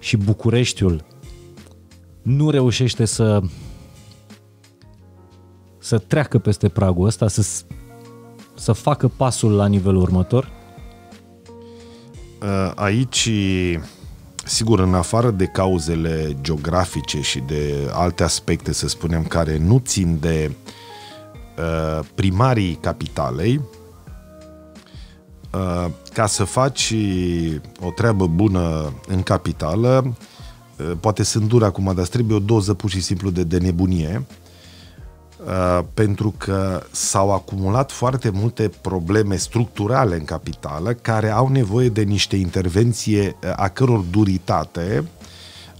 și Bucureștiul nu reușește să să treacă peste pragul ăsta, să, să facă pasul la nivelul următor? Aici, sigur, în afară de cauzele geografice și de alte aspecte, să spunem, care nu țin de primarii capitalei, ca să faci o treabă bună în capitală, poate sunt dur acum, dar trebuie o doză pur și simplu de, de nebunie, pentru că s-au acumulat foarte multe probleme structurale în capitală care au nevoie de niște intervenții a căror duritate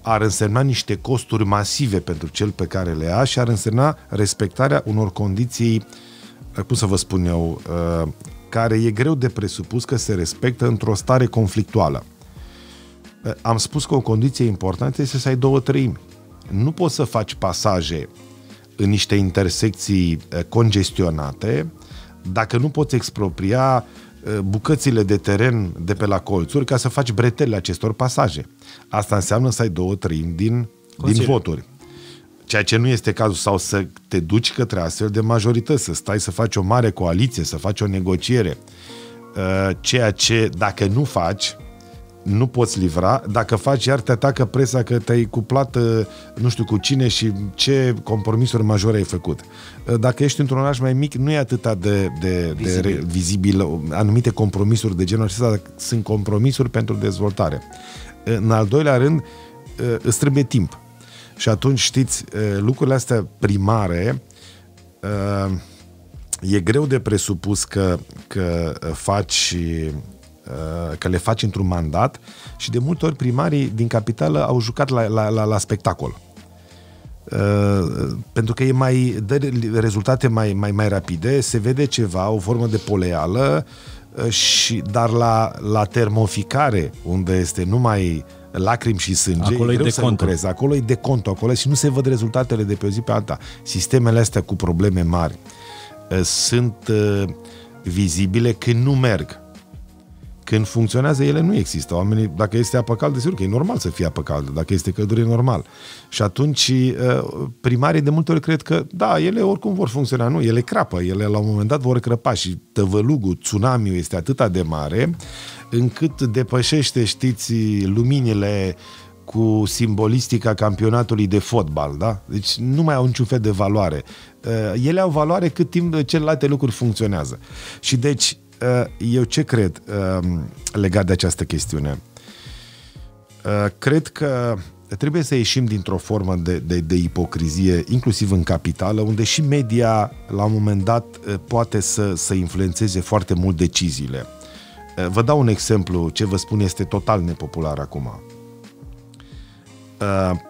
ar însemna niște costuri masive pentru cel pe care le a și ar însemna respectarea unor condiții, cum să vă spun eu, care e greu de presupus că se respectă într-o stare conflictuală. Am spus că o condiție importantă este să ai două treimi. Nu poți să faci pasaje în niște intersecții congestionate dacă nu poți expropria bucățile de teren de pe la colțuri ca să faci bretele acestor pasaje. Asta înseamnă să ai două treimi din, din voturi. Ceea ce nu este cazul, sau să te duci către astfel de majorități, să stai să faci o mare coaliție, să faci o negociere. Ceea ce, dacă nu faci, nu poți livra. Dacă faci, iar te atacă presa că te-ai cuplat nu știu cu cine și ce compromisuri majore ai făcut. Dacă ești într-un oraș mai mic, nu e atâta de, de, vizibil. de vizibil anumite compromisuri de genul acesta, sunt compromisuri pentru dezvoltare. În al doilea rând, îți trebuie timp. Și atunci, știți, lucrurile astea primare e greu de presupus că, că faci, că le faci într-un mandat, și de multe ori primarii din capitală au jucat la, la, la, la spectacol. Pentru că e mai, dă rezultate mai, mai, mai rapide, se vede ceva, o formă de poleală, și, dar la, la termoficare, unde este numai lacrimi și sânge, acolo e greu să lucrezi, acolo e decontul, acolo și nu se văd rezultatele de pe o zi pe alta. Sistemele astea cu probleme mari sunt vizibile când nu merg. Când funcționează, ele nu există. Oamenii, dacă este apă caldă, desigur că e normal să fie apă caldă, dacă este căldură, e normal. Și atunci primarii de multe ori cred că, da, ele oricum vor funcționa. Nu, ele crapă, ele la un moment dat vor crăpa și tăvălugul, tsunamiul este atât de mare încât depășește, știți, luminile cu simbolistica campionatului de fotbal, da? Deci nu mai au niciun fel de valoare. Ele au valoare cât timp celelalte lucruri funcționează. Și deci, eu ce cred legat de această chestiune? Cred că trebuie să ieșim dintr-o formă de, de, de ipocrizie, inclusiv în capitală, unde și media, la un moment dat, poate să, să influențeze foarte mult deciziile. Vă dau un exemplu, ce vă spun este total nepopular acum.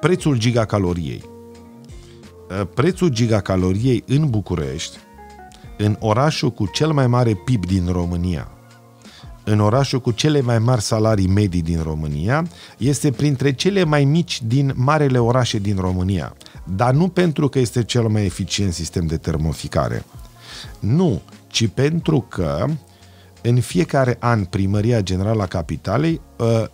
Prețul gigacaloriei. Prețul gigacaloriei în București, în orașul cu cel mai mare P I B din România, în orașul cu cele mai mari salarii medii din România, este printre cele mai mici din marele orașe din România. Dar nu pentru că este cel mai eficient sistem de termoficare. Nu, ci pentru că în fiecare an Primăria Generală a Capitalei uh,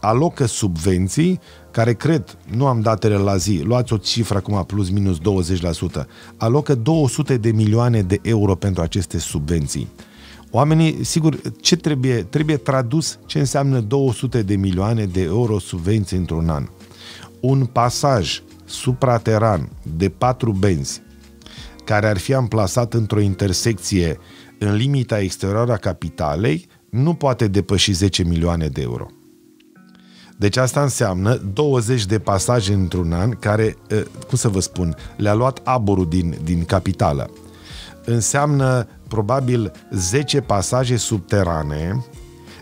alocă subvenții care, cred, nu am datele la zi, luați o cifră acum plus minus douăzeci la sută, alocă două sute de milioane de euro pentru aceste subvenții. Oamenii, sigur, ce trebuie, trebuie tradus ce înseamnă două sute de milioane de euro subvenții într-un an. Un pasaj suprateran de patru benzi care ar fi amplasat într-o intersecție în limita exterioară a capitalei nu poate depăși zece milioane de euro. Deci asta înseamnă douăzeci de pasaje într-un an care, cum să vă spun, le-a luat aburul din, din capitală. Înseamnă probabil zece pasaje subterane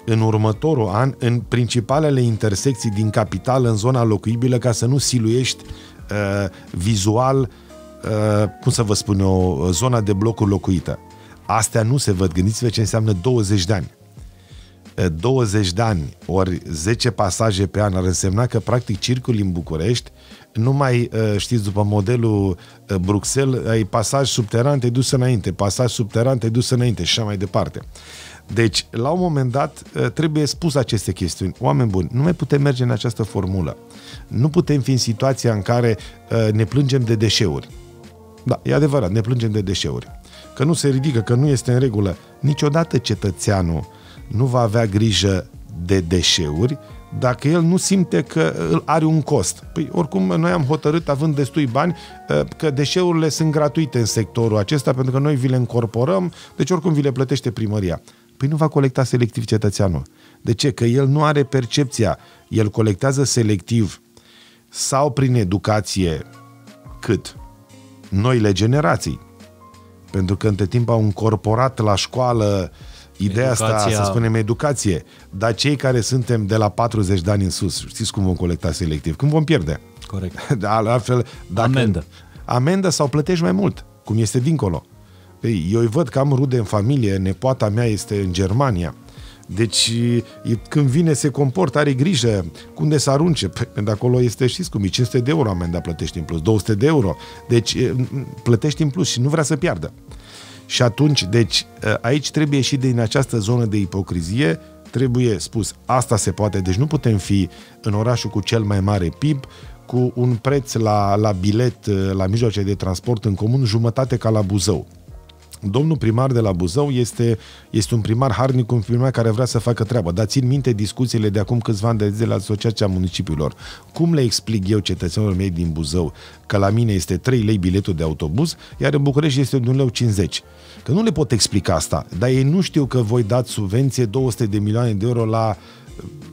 în următorul an în principalele intersecții din capitală, în zona locuibilă, ca să nu siluiești uh, vizual, uh, cum să vă spun eu, zona de blocuri locuită. Astea nu se văd. Gândiți-vă ce înseamnă douăzeci de ani. douăzeci de ani ori zece pasaje pe an ar însemna că practic circul în București nu mai, știți, după modelul Bruxelles, ai pasaj subteran, te-ai dus înainte, pasaj subteran, te-ai dus înainte și așa mai departe. Deci, la un moment dat, trebuie spus aceste chestiuni. Oameni buni, nu mai putem merge în această formulă. Nu putem fi în situația în care ne plângem de deșeuri. Da, e adevărat, ne plângem de deșeuri. Că nu se ridică, că nu este în regulă. Niciodată cetățeanul nu va avea grijă de deșeuri dacă el nu simte că are un cost. Păi, oricum, noi am hotărât, având destui bani, că deșeurile sunt gratuite în sectorul acesta, pentru că noi vi le încorporăm, deci oricum vi le plătește primăria. Păi nu va colecta selectiv cetățeanul. De ce? Că el nu are percepția. El colectează selectiv sau prin educație cât noile generații. Pentru că între timp au încorporat la școală ideea educația... asta, să spunem, educație. Dar cei care suntem de la patruzeci de ani în sus, știți cum vom colecta selectiv? Când vom pierde. Corect. Da, altfel, dacă amendă. Amendă sau plătești mai mult, cum este dincolo. Eu îi văd că am rude în familie, nepoata mea este în Germania. Deci, când vine, se comportă, are grijă, unde să arunce. Păi, acolo este, știți cum e, cinci sute de euro amenda plătești în plus, două sute de euro. Deci, plătești în plus și nu vrea să piardă. Și atunci, deci, aici trebuie și din această zonă de ipocrizie, trebuie spus, asta se poate. Deci nu putem fi în orașul cu cel mai mare P I B, cu un preț la, la bilet, la mijloace de transport în comun, jumătate ca la Buzău. Domnul primar de la Buzău este, este un primar harnic, un primar care vrea să facă treabă. Dar țin minte discuțiile de acum câțiva ani de zi de la Asociația Municipiilor. Cum le explic eu cetățenilor mei din Buzău că la mine este trei lei biletul de autobuz, iar în București este un leu cincizeci? Că nu le pot explica asta, dar ei nu știu că voi dați subvenție două sute de milioane de euro la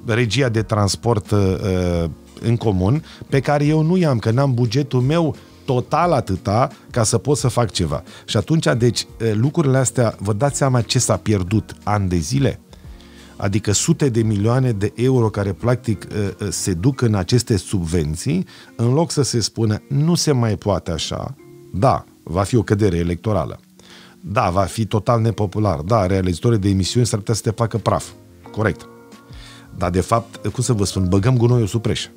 regia de transport uh, în comun, pe care eu nu i-am, că n-am bugetul meu total atâta ca să pot să fac ceva. Și atunci, deci, lucrurile astea, vă dați seama ce s-a pierdut ani de zile? Adică sute de milioane de euro care practic se duc în aceste subvenții, în loc să se spună, nu se mai poate așa, da, va fi o cădere electorală, da, va fi total nepopular, da, realizatorii de emisiuni s-ar putea să te facă praf, corect. Dar de fapt, cum să vă spun, băgăm gunoiul sub preș.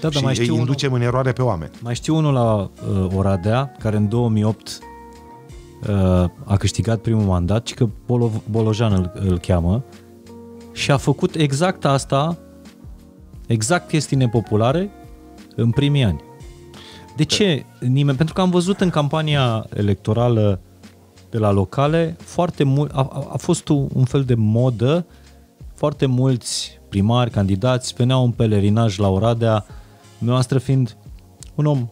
Da, dar și mai știu îi inducem unul, în eroare pe oameni. Mai știu unul la uh, Oradea, care în două mii opt uh, a câștigat primul mandat, și că Bolo, Bolojan îl, îl cheamă, și a făcut exact asta, exact chestii nepopulare în primii ani. De ce nimeni? Pentru că am văzut în campania electorală de la locale, foarte mult, a, a fost un fel de modă, foarte mulți primari, candidați, veneau în pelerinaj la Oradea, noastră fiind un om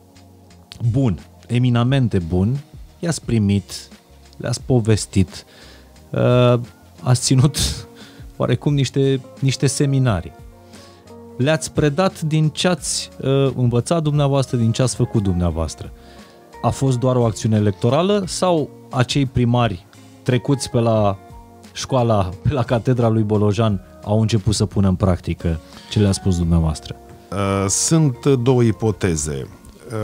bun, eminamente bun, i-ați primit, le-ați povestit, ați ținut oarecum niște, niște seminarii, le-ați predat din ce ați învățat dumneavoastră, din ce ați făcut dumneavoastră. A fost doar o acțiune electorală sau acei primari trecuți pe la școala, pe la catedra lui Bolojan, au început să pună în practică ce le-a spus dumneavoastră? Sunt două ipoteze.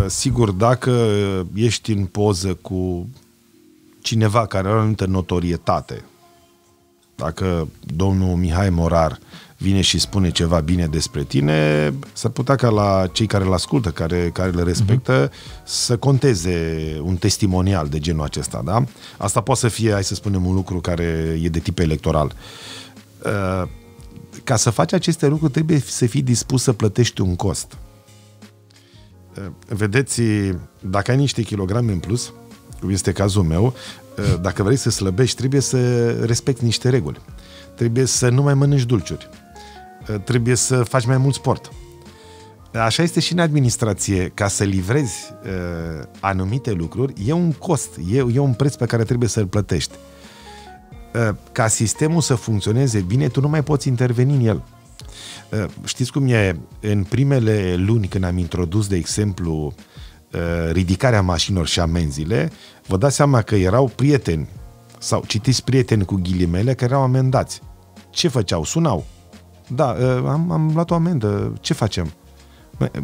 Sigur, dacă ești în poză cu cineva care are o anumită notorietate, dacă domnul Mihai Morar vine și spune ceva bine despre tine, s-ar putea ca la cei care îl ascultă, care, care le respectă, uh-huh, să conteze un testimonial de genul acesta, da? Asta poate să fie, hai să spunem, un lucru care e de tip electoral. Ca să faci aceste lucruri trebuie să fii dispus să plătești un cost. Vedeți, dacă ai niște kilograme în plus, cum este cazul meu, dacă vrei să slăbești, trebuie să respecti niște reguli. Trebuie să nu mai mănânci dulciuri. Trebuie să faci mai mult sport. Așa este și în administrație. Ca să livrezi anumite lucruri, e un cost, e, e un preț pe care trebuie să-l plătești. Ca sistemul să funcționeze bine, tu nu mai poți interveni în el. Știți cum e? În primele luni, când am introdus, de exemplu, ridicarea mașinilor și amenzile, vă dați seama că erau prieteni sau citiți prieteni cu ghilimele care erau amendați. Ce făceau? Sunau. Da, am, am luat o amendă. Ce facem?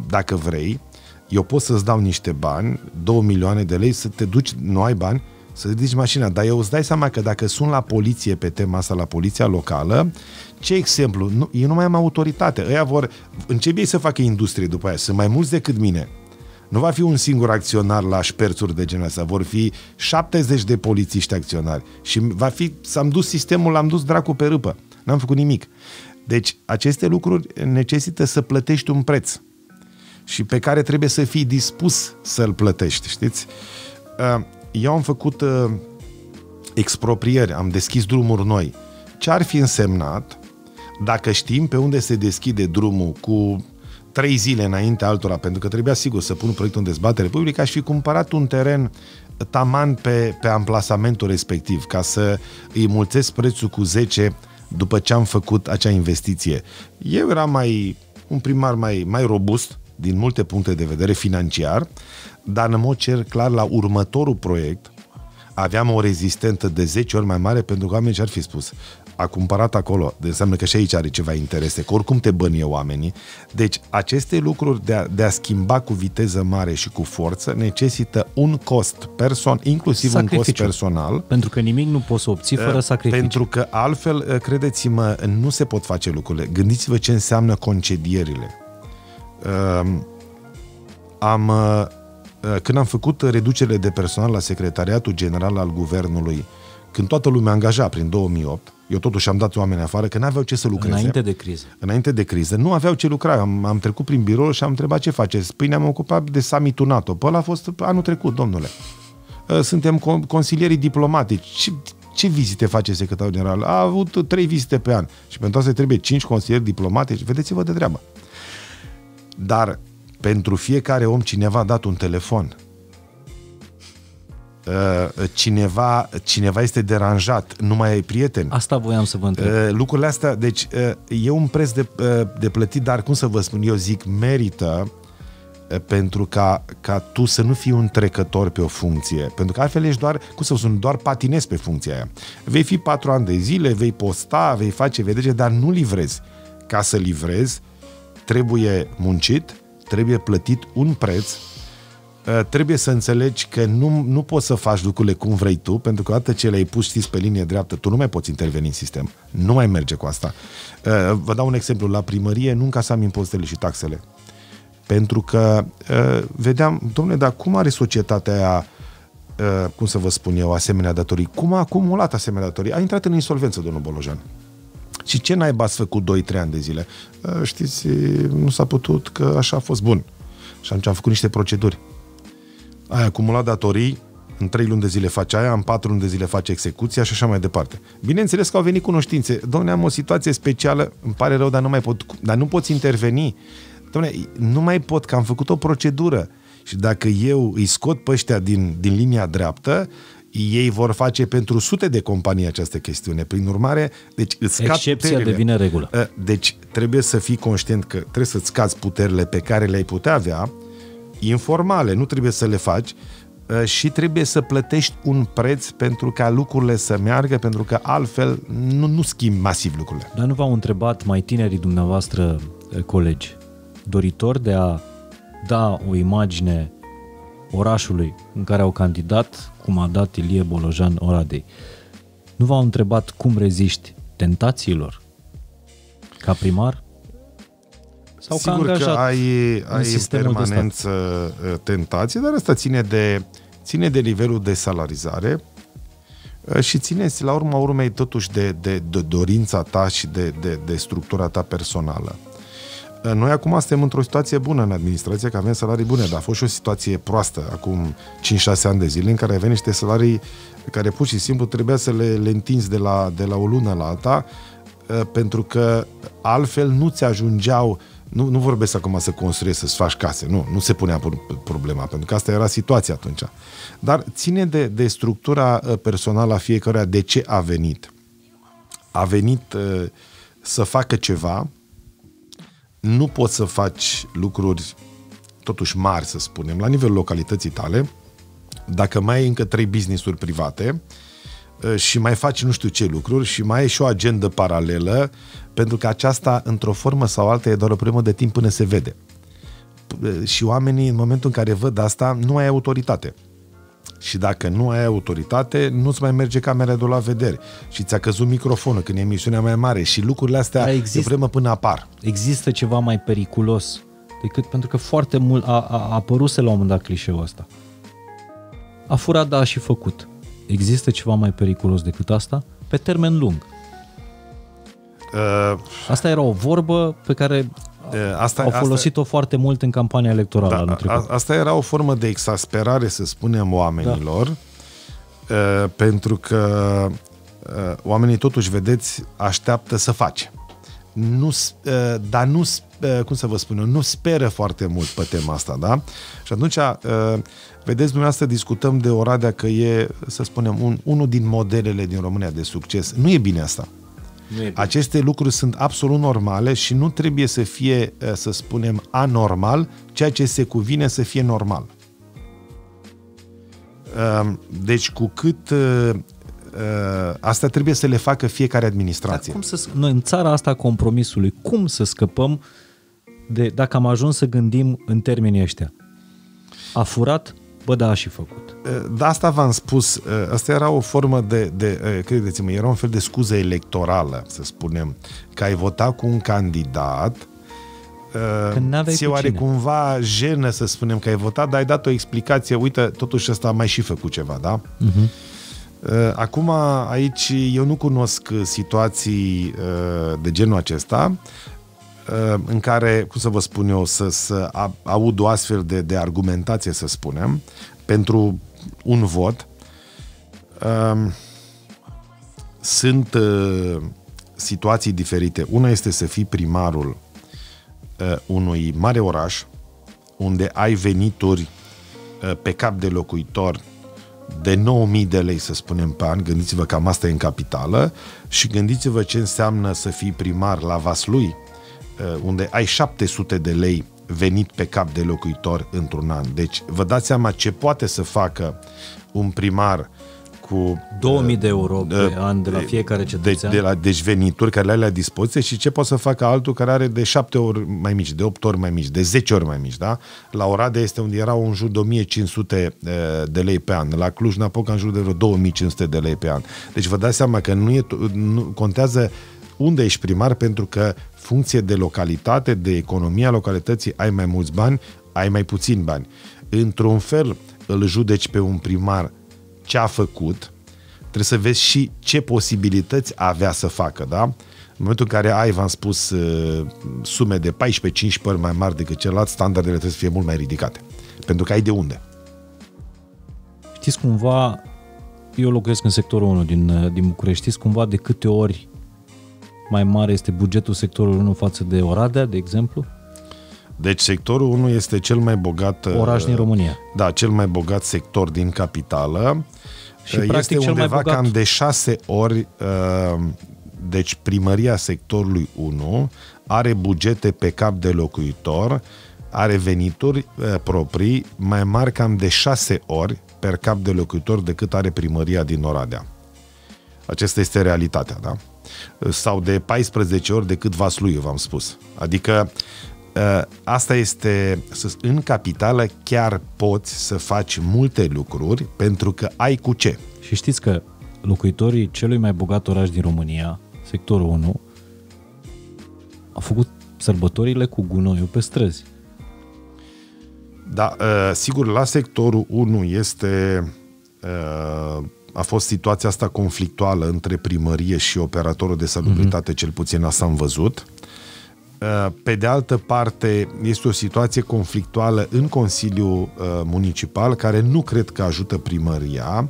Dacă vrei, eu pot să-ți dau niște bani, două milioane de lei, să te duci, nu ai bani, să ridici mașina. Dar eu îți dai seama că dacă sun la poliție pe tema asta, la poliția locală, ce exemplu? Nu, eu nu mai am autoritate. Ăia vor... Încep ei să facă industrie după aia. Sunt mai mulți decât mine. Nu va fi un singur acționar la șperțuri de genul ăsta. Vor fi șaptezeci de polițiști acționari. Și va fi... S-am dus sistemul, l-am dus dracu pe râpă. N-am făcut nimic. Deci, aceste lucruri necesită să plătești un preț și pe care trebuie să fii dispus să-l plătești, știți? Eu am făcut exproprieri, am deschis drumuri noi. Ce ar fi însemnat dacă știm pe unde se deschide drumul cu trei zile înainte altora, pentru că trebuia sigur să pun proiectul în dezbatere publică, aș fi cumpărat un teren taman pe, pe amplasamentul respectiv, ca să îi mulțesc prețul cu zece după ce am făcut acea investiție. Eu eram mai, un primar mai, mai robust, din multe puncte de vedere financiar, dar în mod cer clar la următorul proiect aveam o rezistentă de zece ori mai mare, pentru că oamenii ce-ar fi spus? A cumpărat acolo, de înseamnă că și aici are ceva interese, că oricum te bănie oamenii. Deci aceste lucruri de a, de a schimba cu viteză mare și cu forță necesită un cost person, inclusiv sacrificiu. Un cost personal. Pentru că nimic nu poți să obții fără sacrificiu. Pentru că altfel, credeți-mă, nu se pot face lucrurile. Gândiți-vă ce înseamnă concedierile. Am, când am făcut reducerile de personal la Secretariatul General al Guvernului, când toată lumea angaja prin două mii opt, eu totuși am dat oameni afară că n-aveau ce să lucreze. Înainte de criză. Înainte de criză. Nu aveau ce lucra. Am, am trecut prin birou și am întrebat ce faceți. Păi ne-am ocupat de summitul NATO. Păi ăla a fost anul trecut, domnule. Suntem consilierii diplomatici. Ce, ce vizite face secretarul general? A avut trei vizite pe an. Și pentru asta trebuie cinci consilieri diplomatici. Vedeți-vă de treabă. Dar pentru fiecare om cineva a dat un telefon. Cineva, cineva este deranjat, nu mai ai prieten. Asta voiam să vă întreb. Lucrurile astea, deci e un preț de, de plătit, dar cum să vă spun, eu zic merită, pentru ca, ca tu să nu fii un trecător pe o funcție, pentru că altfel ești doar, cum să spun, doar patinezi pe funcția aia. Vei fi patru ani de zile, vei posta, vei face, vei trece, dar nu livrezi. Ca să livrezi trebuie muncit, trebuie plătit un preț, trebuie să înțelegi că nu, nu poți să faci lucrurile cum vrei tu, pentru că odată ce le-ai pus, știți, pe linie dreaptă, tu nu mai poți interveni în sistem. Nu mai merge cu asta. Vă dau un exemplu. La primărie nu încasam impozitele și taxele. Pentru că vedeam, domnule, dar cum are societatea aia, cum să vă spun eu, asemenea datorii? Cum a acumulat asemenea datorii? A intrat în insolvență, domnul Bolojan. Și ce naiba ați făcut doi trei ani de zile? Știți, nu s-a putut că așa a fost. Bun. Și atunci am făcut niște proceduri. Ai acumulat datorii, în trei luni de zile faci aia, în patru luni de zile faci execuția și așa mai departe. Bineînțeles că au venit cunoștințe. Doamne, am o situație specială, îmi pare rău, dar nu mai pot, dar nu poți interveni. Doamne, nu mai pot, că am făcut o procedură. Și dacă eu îi scot pe ăștia din, din linia dreaptă, ei vor face pentru sute de companii această chestiune. Prin urmare, deci îți scad puterile. Excepția devine regulă. Deci trebuie să fii conștient că trebuie să-ți scazi puterile pe care le-ai putea avea, informale, nu trebuie să le faci, și trebuie să plătești un preț pentru ca lucrurile să meargă, pentru că altfel nu, nu schimbi masiv lucrurile. Dar nu v-au întrebat mai tinerii dumneavoastră colegi, doritori de a da o imagine orașului în care au candidat, cum a dat Ilie Bolojan Oradei, nu v-au întrebat cum reziști tentațiilor ca primar? Sau sigur că ai, ai în permanență tentație, dar asta ține de, ține de nivelul de salarizare și ține, la urma urmei, totuși de, de, de dorința ta și de, de, de structura ta personală. Noi acum suntem într-o situație bună în administrație, că avem salarii bune, dar a fost și o situație proastă acum cinci șase ani de zile, în care avem niște salarii care pur și simplu trebuia să le, le întinzi de la, de la o lună la alta, pentru că altfel nu-ți ajungeau. Nu, nu vorbesc acum să construiești, să-ți faci case. Nu, nu se punea problema, pentru că asta era situația atunci. Dar ține de, de structura personală a fiecăruia. De ce a venit? A venit uh, să facă ceva. Nu poți să faci lucruri totuși mari, să spunem, la nivelul localității tale, dacă mai ai încă trei business-uri private și mai faci nu știu ce lucruri și mai e și o agendă paralelă, pentru că aceasta, într-o formă sau alta, e doar o problemă de timp până se vede. Și oamenii, în momentul în care văd asta, nu ai autoritate. Și dacă nu ai autoritate, nu-ți mai merge camera de la vedere. Și ți-a căzut microfonul când e emisiunea mai mare. Și lucrurile astea există, vremă până apar. Există ceva mai periculos decât, pentru că foarte mult a, a, a apăruse la un moment dat clișeul ăsta. A furat, da, a și făcut. Există ceva mai periculos decât asta? Pe termen lung. Uh, asta era o vorbă pe care... Asta, au folosit-o foarte mult în campania electorală, da, anul trecut. Asta era o formă de exasperare, să spunem, oamenilor, da. Pentru că oamenii, totuși, vedeți, așteaptă să faci. Nu, dar nu, cum să vă spun eu, nu speră foarte mult pe tema asta, da? Și atunci, vedeți, dumneavoastră discutăm de Oradea că e, să spunem, un, unul din modelele din România de succes. Nu e bine asta. Aceste lucruri sunt absolut normale și nu trebuie să fie, să spunem, anormal, ceea ce se cuvine să fie normal. Deci cu cât asta trebuie să le facă fiecare administrație. Dar cum să, noi în țara asta compromisului, cum să scăpăm de, dacă am ajuns să gândim în termenii ăștia? A furat, bă, da, a și făcut. Da, asta v-am spus, asta era o formă de, de credeți-mă, era un fel de scuză electorală, să spunem, că ai votat cu un candidat, ți-e oare cumva jenă, să spunem, că ai votat, dar ai dat o explicație, uite, totuși ăsta a mai și făcut ceva, da? Uh-huh. Acum, aici, eu nu cunosc situații de genul acesta, în care, cum să vă spun eu, să, să aud o astfel de, de argumentație, să spunem, pentru un vot. Sunt situații diferite. Una este să fii primarul unui mare oraș, unde ai venituri pe cap de locuitor de nouă mii de lei, să spunem, pe an. Gândiți-vă, cam asta e în capitală. Și gândiți-vă ce înseamnă să fii primar la Vaslui, unde ai șapte sute de lei venit pe cap de locuitor într-un an. Deci vă dați seama ce poate să facă un primar cu două mii de euro pe uh, an de la fiecare cetățean. De, de la, deci venituri care le ai la dispoziție, și ce poate să facă altul care are de șapte ori mai mici, de opt ori mai mici, de zece ori mai mici. Da? La Oradea este unde erau în jur de o mie cinci sute de lei pe an. La Cluj-Napoca în jur de vreo două mii cinci sute de lei pe an. Deci vă dați seama că nu, e, nu contează unde ești primar, pentru că funcție de localitate, de economia localității, ai mai mulți bani, ai mai puțini bani. Într-un fel îl judeci pe un primar ce a făcut, trebuie să vezi și ce posibilități avea să facă, da? În momentul în care ai, v-am spus, sume de paisprezece-cincisprezece ori mai mari decât celălalt, standardele trebuie să fie mult mai ridicate, pentru că ai de unde. Știți cumva, eu locuiesc în sectorul unu din, din București, știți cumva de câte ori mai mare este bugetul sectorului unu față de Oradea, de exemplu? Deci sectorul unu este cel mai bogat oraș din România. Da, cel mai bogat sector din capitală. Și este practic undeva cel mai bogat... cam de șase ori, deci primăria sectorului unu are bugete pe cap de locuitor, are venituri proprii mai mari cam de șase ori per cap de locuitor decât are primăria din Oradea. Aceasta este realitatea, da? Sau de paisprezece ori decât Vaslui, v-am spus. Adică asta este, în capitală chiar poți să faci multe lucruri, pentru că ai cu ce. Și știți că locuitorii celui mai bogat oraș din România, sectorul unu, au făcut sărbătorile cu gunoiul pe străzi. Da, sigur, la sectorul unu este... a fost situația asta conflictuală între primărie și operatorul de salubritate, mm-hmm. cel puțin asta am văzut. Pe de altă parte, este o situație conflictuală în Consiliul Municipal, care nu cred că ajută primăria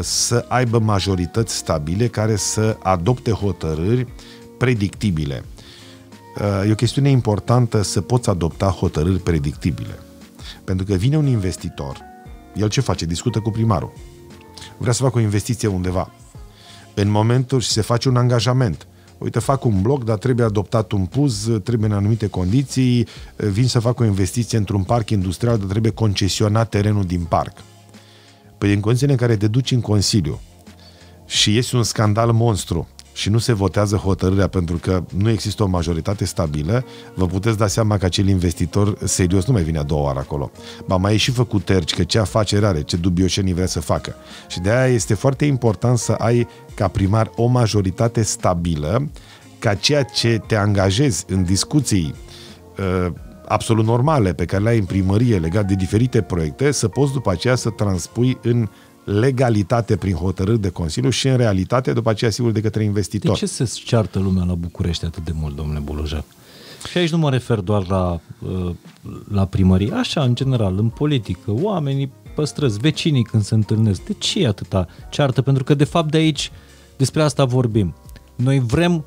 să aibă majorități stabile care să adopte hotărâri predictibile. E o chestiune importantă să poți adopta hotărâri predictibile. Pentru că vine un investitor, el ce face? Discută cu primarul. Vrea să fac o investiție undeva. În momentul și se face un angajament. Uite, fac un bloc, dar trebuie adoptat un puz, trebuie în anumite condiții, vin să fac o investiție într-un parc industrial, dar trebuie concesionat terenul din parc. Păi în condițiile în care te duci în Consiliu și este un scandal monstru și nu se votează hotărârea pentru că nu există o majoritate stabilă, vă puteți da seama că acel investitor serios nu mai vine a doua oară acolo. Ba mai e și făcut terci, că ce afacere are, ce dubioșenii vrea să facă. Și de aia este foarte important să ai ca primar o majoritate stabilă, ca ceea ce te angajezi în discuții uh, absolut normale pe care le ai în primărie legat de diferite proiecte, să poți după aceea să transpui în legalitate prin hotărâri de Consiliu și în realitate după aceea sigur de către investitor. De ce se ceartă lumea la București atât de mult, domnule Bolojan? Și aici nu mă refer doar la, la primărie, așa în general, în politică, oamenii pe străzi, vecinii când se întâlnesc. De ce e atâta ceartă? Pentru că de fapt de aici despre asta vorbim. Noi vrem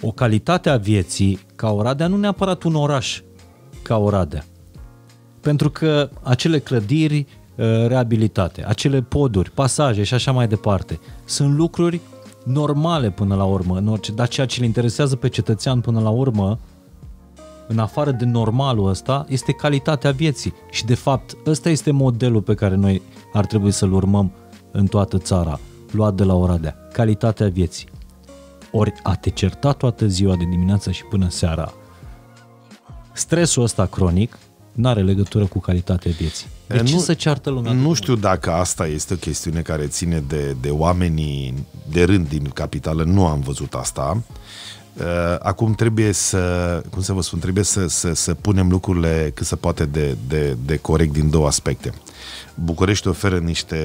o calitate a vieții ca Oradea, nu neapărat un oraș ca Oradea. Pentru că acele clădiri reabilitate, acele poduri, pasaje și așa mai departe, sunt lucruri normale până la urmă, în orice, dar ceea ce îl interesează pe cetățean până la urmă, în afară de normalul ăsta, este calitatea vieții. Și de fapt, ăsta este modelul pe care noi ar trebui să-l urmăm în toată țara, luat de la Oradea. Calitatea vieții. Ori a te certa toată ziua de dimineață și până seara. Stresul ăsta cronic n-are legătură cu calitatea vieții. De nu, ce se ceartă lumea? Nu știu dacă asta este o chestiune care ține de, de oamenii de rând din capitală. Nu am văzut asta. Acum trebuie să, cum să vă spun, trebuie să, să, să punem lucrurile cât se poate de, de, de corect din două aspecte. București oferă niște,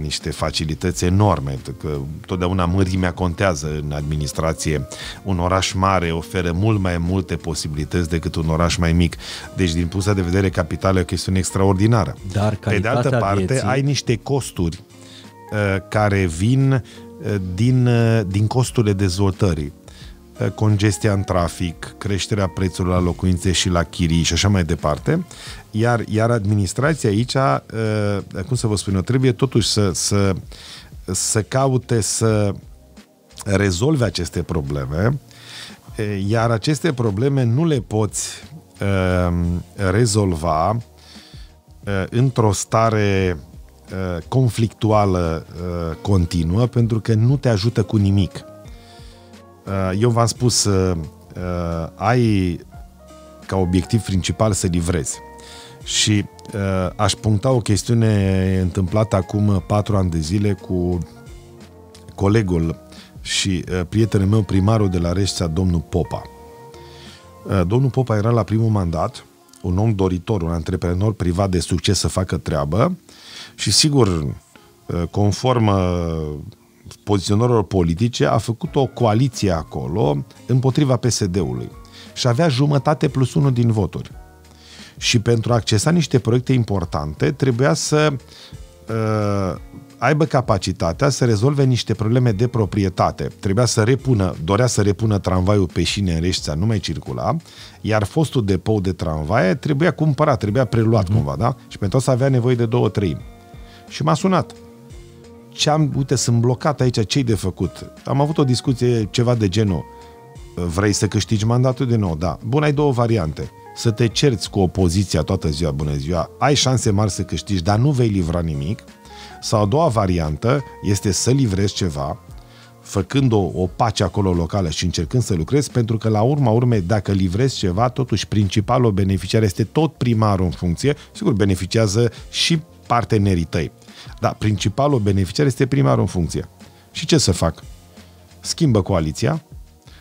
niște facilități enorme, că totdeauna mărimea contează în administrație. Un oraș mare oferă mult mai multe posibilități decât un oraș mai mic. Deci, din punctul de vedere, capitala e o chestiune extraordinară. Dar pe de altă parte, vieții... ai niște costuri uh, care vin uh, din, uh, din costurile dezvoltării. Congestia în trafic, creșterea prețurilor la locuințe și la chirii și așa mai departe, iar, iar administrația aici, cum să vă spun eu, trebuie totuși să, să, să caute să rezolve aceste probleme, iar aceste probleme nu le poți rezolva într-o stare conflictuală continuă, pentru că nu te ajută cu nimic. Eu v-am spus, uh, uh, ai ca obiectiv principal să livrezi și uh, aș puncta o chestiune întâmplată acum patru ani de zile cu colegul și uh, prietenul meu, primarul de la Reșița, domnul Popa. Uh, domnul Popa era la primul mandat, un om doritor, un antreprenor privat de succes să facă treabă și sigur, uh, conform uh, poziționărilor politice, a făcut o coaliție acolo împotriva P S D-ului și avea jumătate plus unul din voturi. Și pentru a accesa niște proiecte importante, trebuia să uh, aibă capacitatea să rezolve niște probleme de proprietate. Trebuia să repună, dorea să repună tramvaiul pe șine în Reșița, nu mai circula, iar fostul depou de tramvaie trebuia cumpărat, trebuia preluat mm-hmm. cumva, da? Și pentru asta avea nevoie de două treimi. Și m-a sunat. Ce am, uite, sunt blocat aici, ce-i de făcut? Am avut o discuție ceva de genul. Vrei să câștigi mandatul din nou? Da. Bun, ai două variante. Să te cerți cu opoziția toată ziua, bună ziua, ai șanse mari să câștigi, dar nu vei livra nimic. Sau a doua variantă este să livrezi ceva, făcând o, o pace acolo locală și încercând să lucrezi, pentru că la urma urmei, dacă livrezi ceva, totuși principalul beneficiar este tot primarul în funcție, sigur beneficiază și partenerii tăi. Dar principalul beneficiar este primarul în funcție. Și ce să fac? Schimbă coaliția,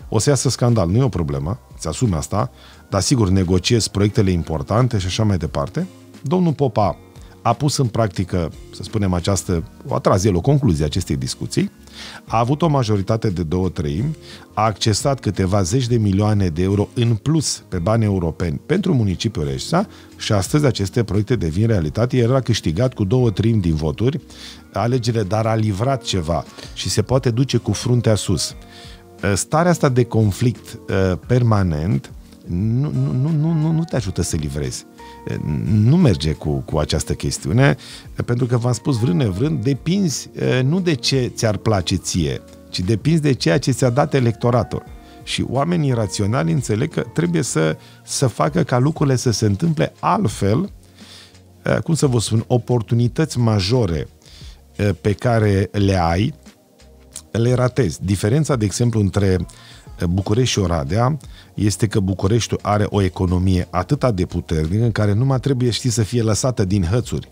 o să iasă scandal, nu e o problemă, îți asumi asta, dar sigur negociezi proiectele importante și așa mai departe. Domnul Popa a pus în practică, să spunem această, a tras el o concluzie acestei discuții, a avut o majoritate de două treimi, a accesat câteva zeci de milioane de euro în plus pe bani europeni pentru municipiul Reșița și astăzi aceste proiecte devin realitate. El a câștigat cu două treimi din voturi alegerile, dar a livrat ceva și se poate duce cu fruntea sus. Starea asta de conflict permanent nu, nu, nu, nu, nu te ajută să livrezi. Nu merge cu, cu această chestiune, pentru că v-am spus, vrând nevrând, depinzi nu de ce ți-ar place ție, ci depinzi de ceea ce ți-a dat electoratul. Și oamenii raționali înțeleg că trebuie să, să facă ca lucrurile să se întâmple altfel, cum să vă spun, oportunități majore pe care le ai, le ratezi. Diferența, de exemplu, între București și Oradea este că Bucureștiul are o economie atât de puternică în care nu mai trebuie, știi, să fie lăsată din hățuri.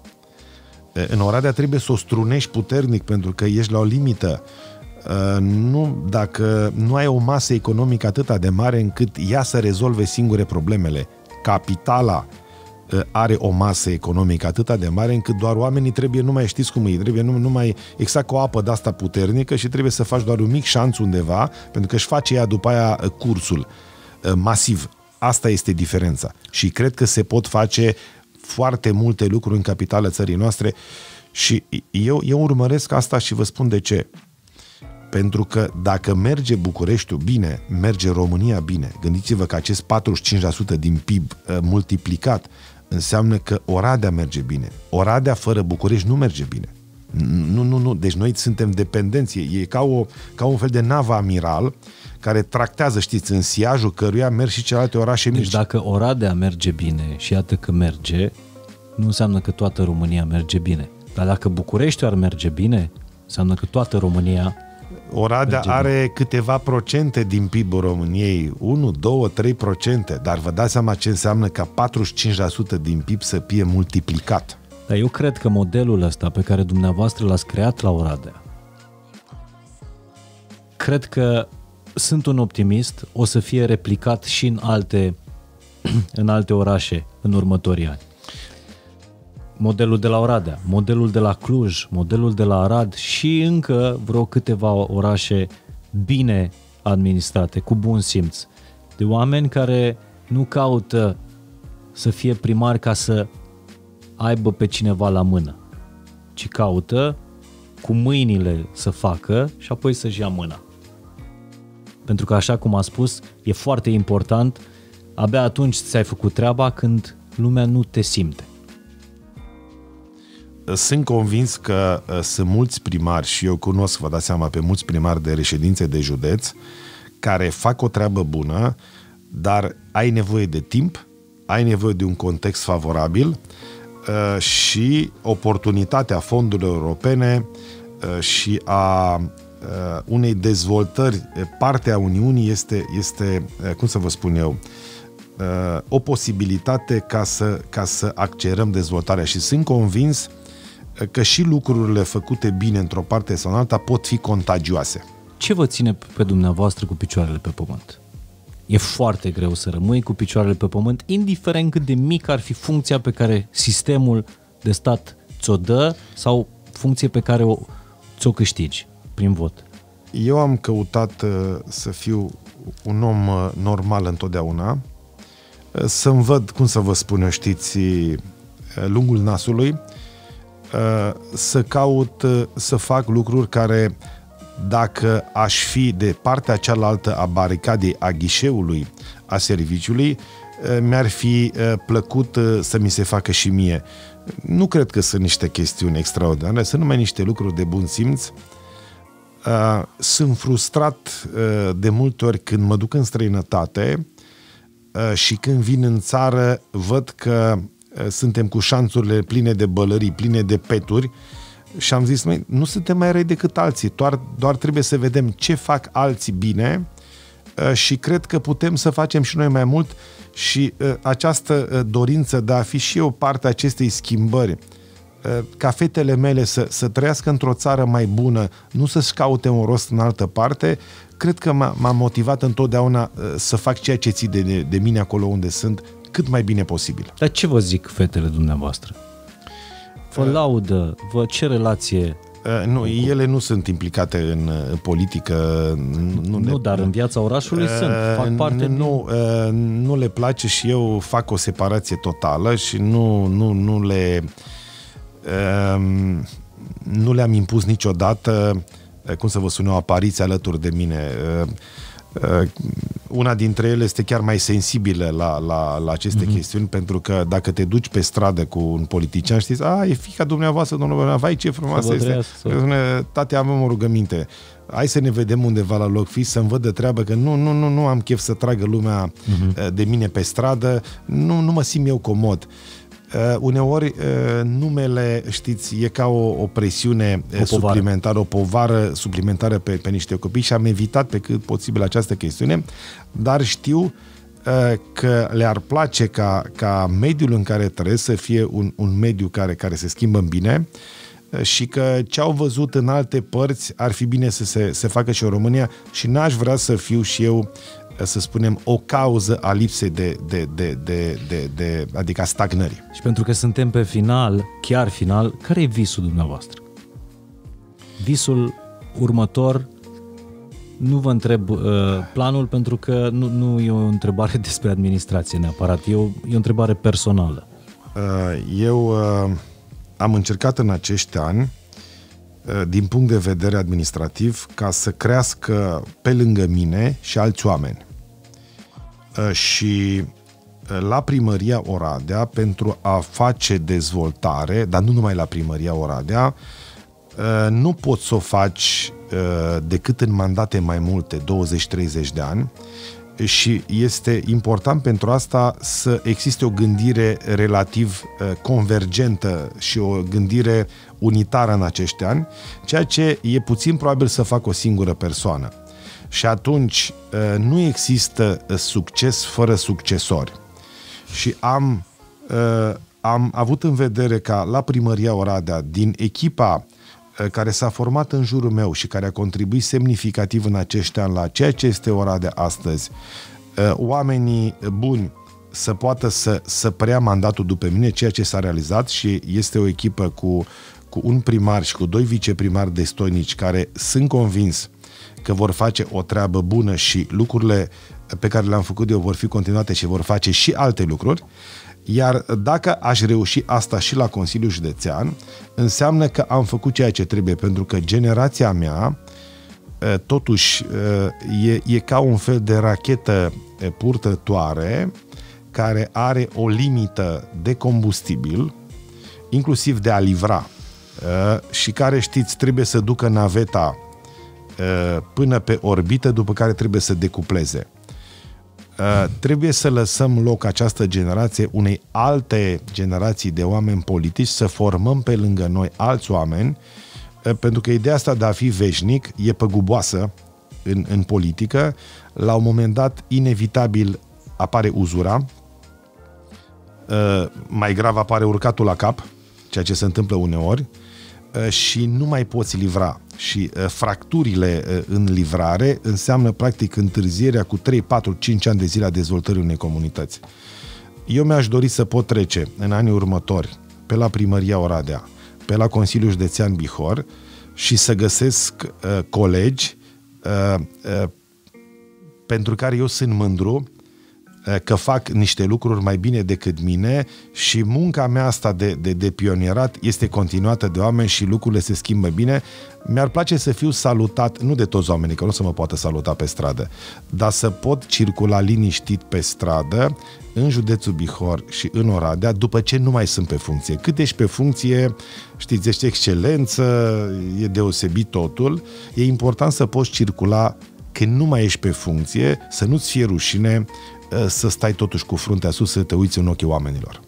În Oradea trebuie să o strunești puternic pentru că ești la o limită. Nu, dacă nu ai o masă economică atât de mare încât ea să rezolve singure problemele. Capitala are o masă economică atât de mare încât doar oamenii trebuie, nu mai știți cum îi trebuie, nu, nu mai exact cu o apă de asta puternică și trebuie să faci doar un mic șanț undeva, pentru că își face ea după aia cursul masiv. Asta este diferența. Și cred că se pot face foarte multe lucruri în capitala țării noastre și eu, eu urmăresc asta și vă spun de ce. Pentru că dacă merge Bucureștiul bine, merge România bine. Gândiți-vă că acest patruzeci și cinci la sută din P I B multiplicat înseamnă că Oradea merge bine. Oradea fără București nu merge bine. Nu, nu, nu. Deci noi suntem dependenți. E ca, o, ca un fel de navă amiral care tractează, știți, în siajul căruia merg și celelalte orașe mici. Deci dacă Oradea merge bine și iată că merge, nu înseamnă că toată România merge bine. Dar dacă Bucureștiul ar merge bine, înseamnă că toată România... Oradea are câteva procente din P I B-ul României, unu, doi, trei procente, dar vă dați seama ce înseamnă ca patruzeci și cinci la sută din P I B să fie multiplicat. Dar eu cred că modelul ăsta pe care dumneavoastră l-ați creat la Oradea, cred că sunt un optimist, o să fie replicat și în alte, în alte orașe în următorii ani. Modelul de la Oradea, modelul de la Cluj, modelul de la Arad și încă vreo câteva orașe bine administrate, cu bun simț, de oameni care nu caută să fie primari ca să aibă pe cineva la mână, ci caută cu mâinile să facă și apoi să-și ia mâna. Pentru că, așa cum a spus, e foarte important, abia atunci ți-ai făcut treaba când lumea nu te simte. Sunt convins că sunt mulți primari și eu cunosc, vă dați seama, pe mulți primari de reședințe de județ care fac o treabă bună, dar ai nevoie de timp, ai nevoie de un context favorabil și oportunitatea fondurilor europene și a unei dezvoltări. Partea Uniunii este, este, cum să vă spun eu, o posibilitate ca să, ca să accelerăm dezvoltarea și sunt convins că și lucrurile făcute bine într-o parte sau în alta pot fi contagioase. Ce vă ține pe dumneavoastră cu picioarele pe pământ? E foarte greu să rămâi cu picioarele pe pământ, indiferent cât de mică ar fi funcția pe care sistemul de stat ți-o dă sau funcție pe care o, ți-o câștigi prin vot. Eu am căutat să fiu un om normal întotdeauna, să-mi văd, cum să vă spun eu, știți, lungul nasului, să caut să fac lucruri care, dacă aș fi de partea cealaltă a baricadei, a ghișeului, a serviciului, mi-ar fi plăcut să mi se facă și mie. Nu cred că sunt niște chestiuni extraordinare, sunt numai niște lucruri de bun simț. Sunt frustrat de multe ori când mă duc în străinătate și când vin în țară văd că suntem cu șanțurile pline de bălării, pline de peturi și am zis, măi, nu suntem mai răi decât alții, doar, doar trebuie să vedem ce fac alții bine și cred că putem să facem și noi mai mult și această dorință de a fi și eu parte a acestei schimbări, ca fetele mele să, să trăiască într-o țară mai bună, nu să-și caute un rost în altă parte, cred că m-a motivat întotdeauna să fac ceea ce ții de, de mine acolo unde sunt, cât mai bine posibil. Dar ce vă zic fetele dumneavoastră? Vă uh, laudă, vă ce relație? Uh, nu, ele nu sunt implicate în, în politică. Nu, nu ne, dar în viața orașului uh, sunt, fac parte nu, din... uh, nu le place și eu fac o separație totală și nu, nu, nu le... Uh, nu le-am impus niciodată, cum să vă spun eu, apariții alături de mine. Uh, uh, una dintre ele este chiar mai sensibilă la, la, la aceste mm-hmm. chestiuni, pentru că dacă te duci pe stradă cu un politician, știți, a, e fiica dumneavoastră, domnul dumneavoastră, vai ce frumoasă este. Spune, tate, am o rugăminte. Hai să ne vedem undeva la loc fix, să-mi văd de treabă că nu, nu, nu, nu am chef să tragă lumea mm-hmm. de mine pe stradă, nu, nu mă simt eu comod. Uh, uneori uh, numele, știți, e ca o, o presiune o suplimentară, o povară suplimentară pe, pe niște copii și am evitat pe cât posibil această chestiune, dar știu uh, că le-ar place ca, ca mediul în care trăiesc să fie un, un mediu care, care se schimbă în bine și că ce au văzut în alte părți ar fi bine să se, se facă și în România și n-aș vrea să fiu și eu, să spunem, o cauză a lipsei de, de, de, de, de, de, adică a stagnării. Și pentru că suntem pe final, chiar final, care e visul dumneavoastră? Visul următor, nu vă întreb uh, planul, pentru că nu, nu e o întrebare despre administrație neapărat, e o, e o întrebare personală. Uh, eu uh, am încercat în acești ani, din punct de vedere administrativ, ca să crească pe lângă mine și alți oameni. Și la primăria Oradea, pentru a face dezvoltare, dar nu numai la primăria Oradea, nu poți să o faci decât în mandate mai multe, douăzeci-treizeci de ani, și este important pentru asta să existe o gândire relativ convergentă și o gândire unitară în acești ani, ceea ce e puțin probabil să facă o singură persoană. Și atunci nu există succes fără succesori. Și am, am avut în vedere ca la primăria Oradea, din echipa care s-a format în jurul meu și care a contribuit semnificativ în acești ani la ceea ce este Oradea astăzi, oamenii buni să poată să, să preia mandatul după mine, ceea ce s-a realizat, și este o echipă cu, cu un primar și cu doi viceprimari destoinici care sunt convins că vor face o treabă bună și lucrurile pe care le-am făcut eu vor fi continuate și vor face și alte lucruri. Iar dacă aș reuși asta și la Consiliul Județean, înseamnă că am făcut ceea ce trebuie, pentru că generația mea totuși e, e ca un fel de rachetă purtătoare care are o limită de combustibil, inclusiv de a livra, și care, știți, trebuie să ducă naveta până pe orbită, după care trebuie să decupleze. Uh, trebuie să lăsăm loc această generație unei alte generații de oameni politici, să formăm pe lângă noi alți oameni, uh, pentru că ideea asta de a fi veșnic e păguboasă în, în politică. La un moment dat, inevitabil apare uzura, uh, mai grav apare urcatul la cap, ceea ce se întâmplă uneori, uh, și nu mai poți livra. Și uh, fracturile uh, în livrare înseamnă practic întârzierea cu trei, patru, cinci ani de zile a dezvoltării unei comunități. Eu mi-aș dori să pot trece în anii următori pe la primăria Oradea, pe la Consiliul Județean Bihor și să găsesc uh, colegi uh, uh, pentru care eu sunt mândru uh, că fac niște lucruri mai bine decât mine și munca mea asta de, de, de pionierat este continuată de oameni și lucrurile se schimbă bine. Mi-ar place să fiu salutat, nu de toți oamenii, că nu o să mă poată saluta pe stradă, dar să pot circula liniștit pe stradă, în județul Bihor și în Oradea, după ce nu mai sunt pe funcție. Cât ești pe funcție, știți, ești excelență, e deosebit totul, e important să poți circula când nu mai ești pe funcție, să nu-ți fie rușine, să stai totuși cu fruntea sus, să te uiți în ochii oamenilor.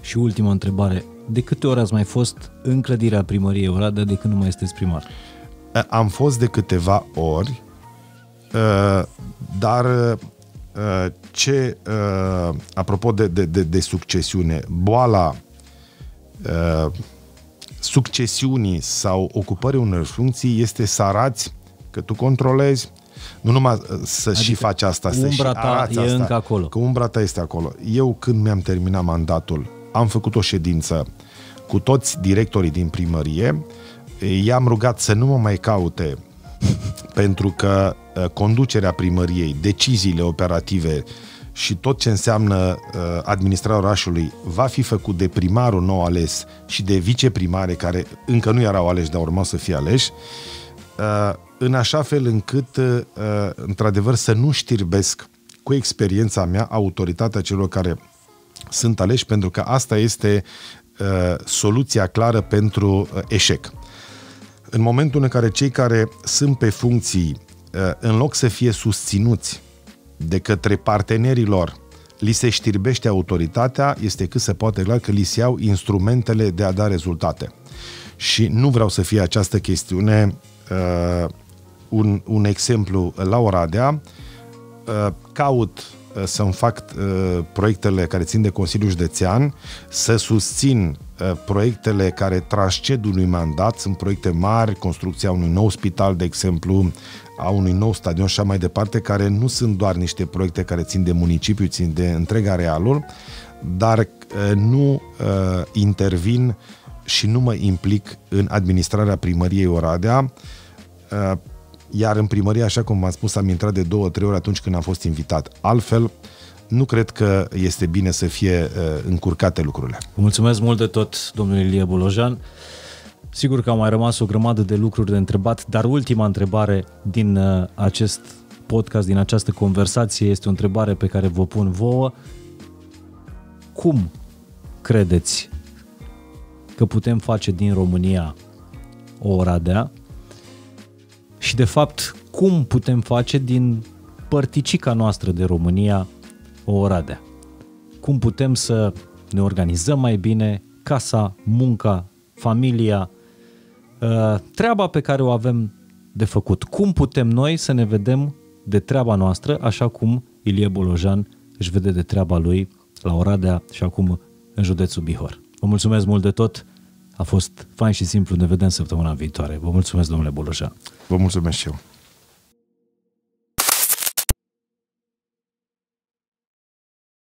Și ultima întrebare. De câte ori ați mai fost în clădirea primăriei Oradea de când nu mai sunteți primar? Am fost de câteva ori, dar ce, apropo de, de, de, de succesiune, boala succesiunii sau ocupării unor funcții este să arăți că tu controlezi, nu numai să adică și faci asta, să și arăți asta, încă acolo. Că umbra ta este acolo. Eu, când mi-am terminat mandatul, am făcut o ședință cu toți directorii din primărie, i-am rugat să nu mă mai caute pentru că conducerea primăriei, deciziile operative și tot ce înseamnă administrarea orașului va fi făcut de primarul nou ales și de viceprimare care încă nu erau aleși, dar urmau să fie aleși, în așa fel încât într-adevăr să nu știrbesc cu experiența mea autoritatea celor care sunt aleși, pentru că asta este uh, soluția clară pentru uh, eșec. În momentul în care cei care sunt pe funcții, uh, în loc să fie susținuți de către partenerii lor, li se știrbește autoritatea, este cât se poate clar că li se iau instrumentele de a da rezultate. Și nu vreau să fie această chestiune uh, un, un exemplu la Oradea. Uh, caut uh, să-mi fac uh, proiectele care țin de Consiliul Județean, să susțin uh, proiectele care transced unui mandat, sunt proiecte mari, construcția unui nou spital, de exemplu, a unui nou stadion și așa mai departe, care nu sunt doar niște proiecte care țin de municipiu, țin de întreg arealul, dar uh, nu uh, intervin și nu mă implic în administrarea primăriei Oradea, iar în primărie, așa cum v-am spus, am intrat de două, trei ori atunci când am fost invitat. Altfel, nu cred că este bine să fie încurcate lucrurile. Mulțumesc mult de tot, domnule Ilie Bolojan. Sigur că au mai rămas o grămadă de lucruri de întrebat, dar ultima întrebare din acest podcast, din această conversație, este o întrebare pe care vă pun vouă. Cum credeți că putem face din România o Oradea și, de fapt, cum putem face din părticica noastră de România o Oradea? Cum putem să ne organizăm mai bine casa, munca, familia, treaba pe care o avem de făcut? Cum putem noi să ne vedem de treaba noastră, așa cum Ilie Bolojan își vede de treaba lui la Oradea și acum în județul Bihor? Vă mulțumesc mult de tot, a fost fain și simplu, ne vedem săptămâna viitoare. Vă mulțumesc, domnule Bolojan. Vă mulțumesc și eu.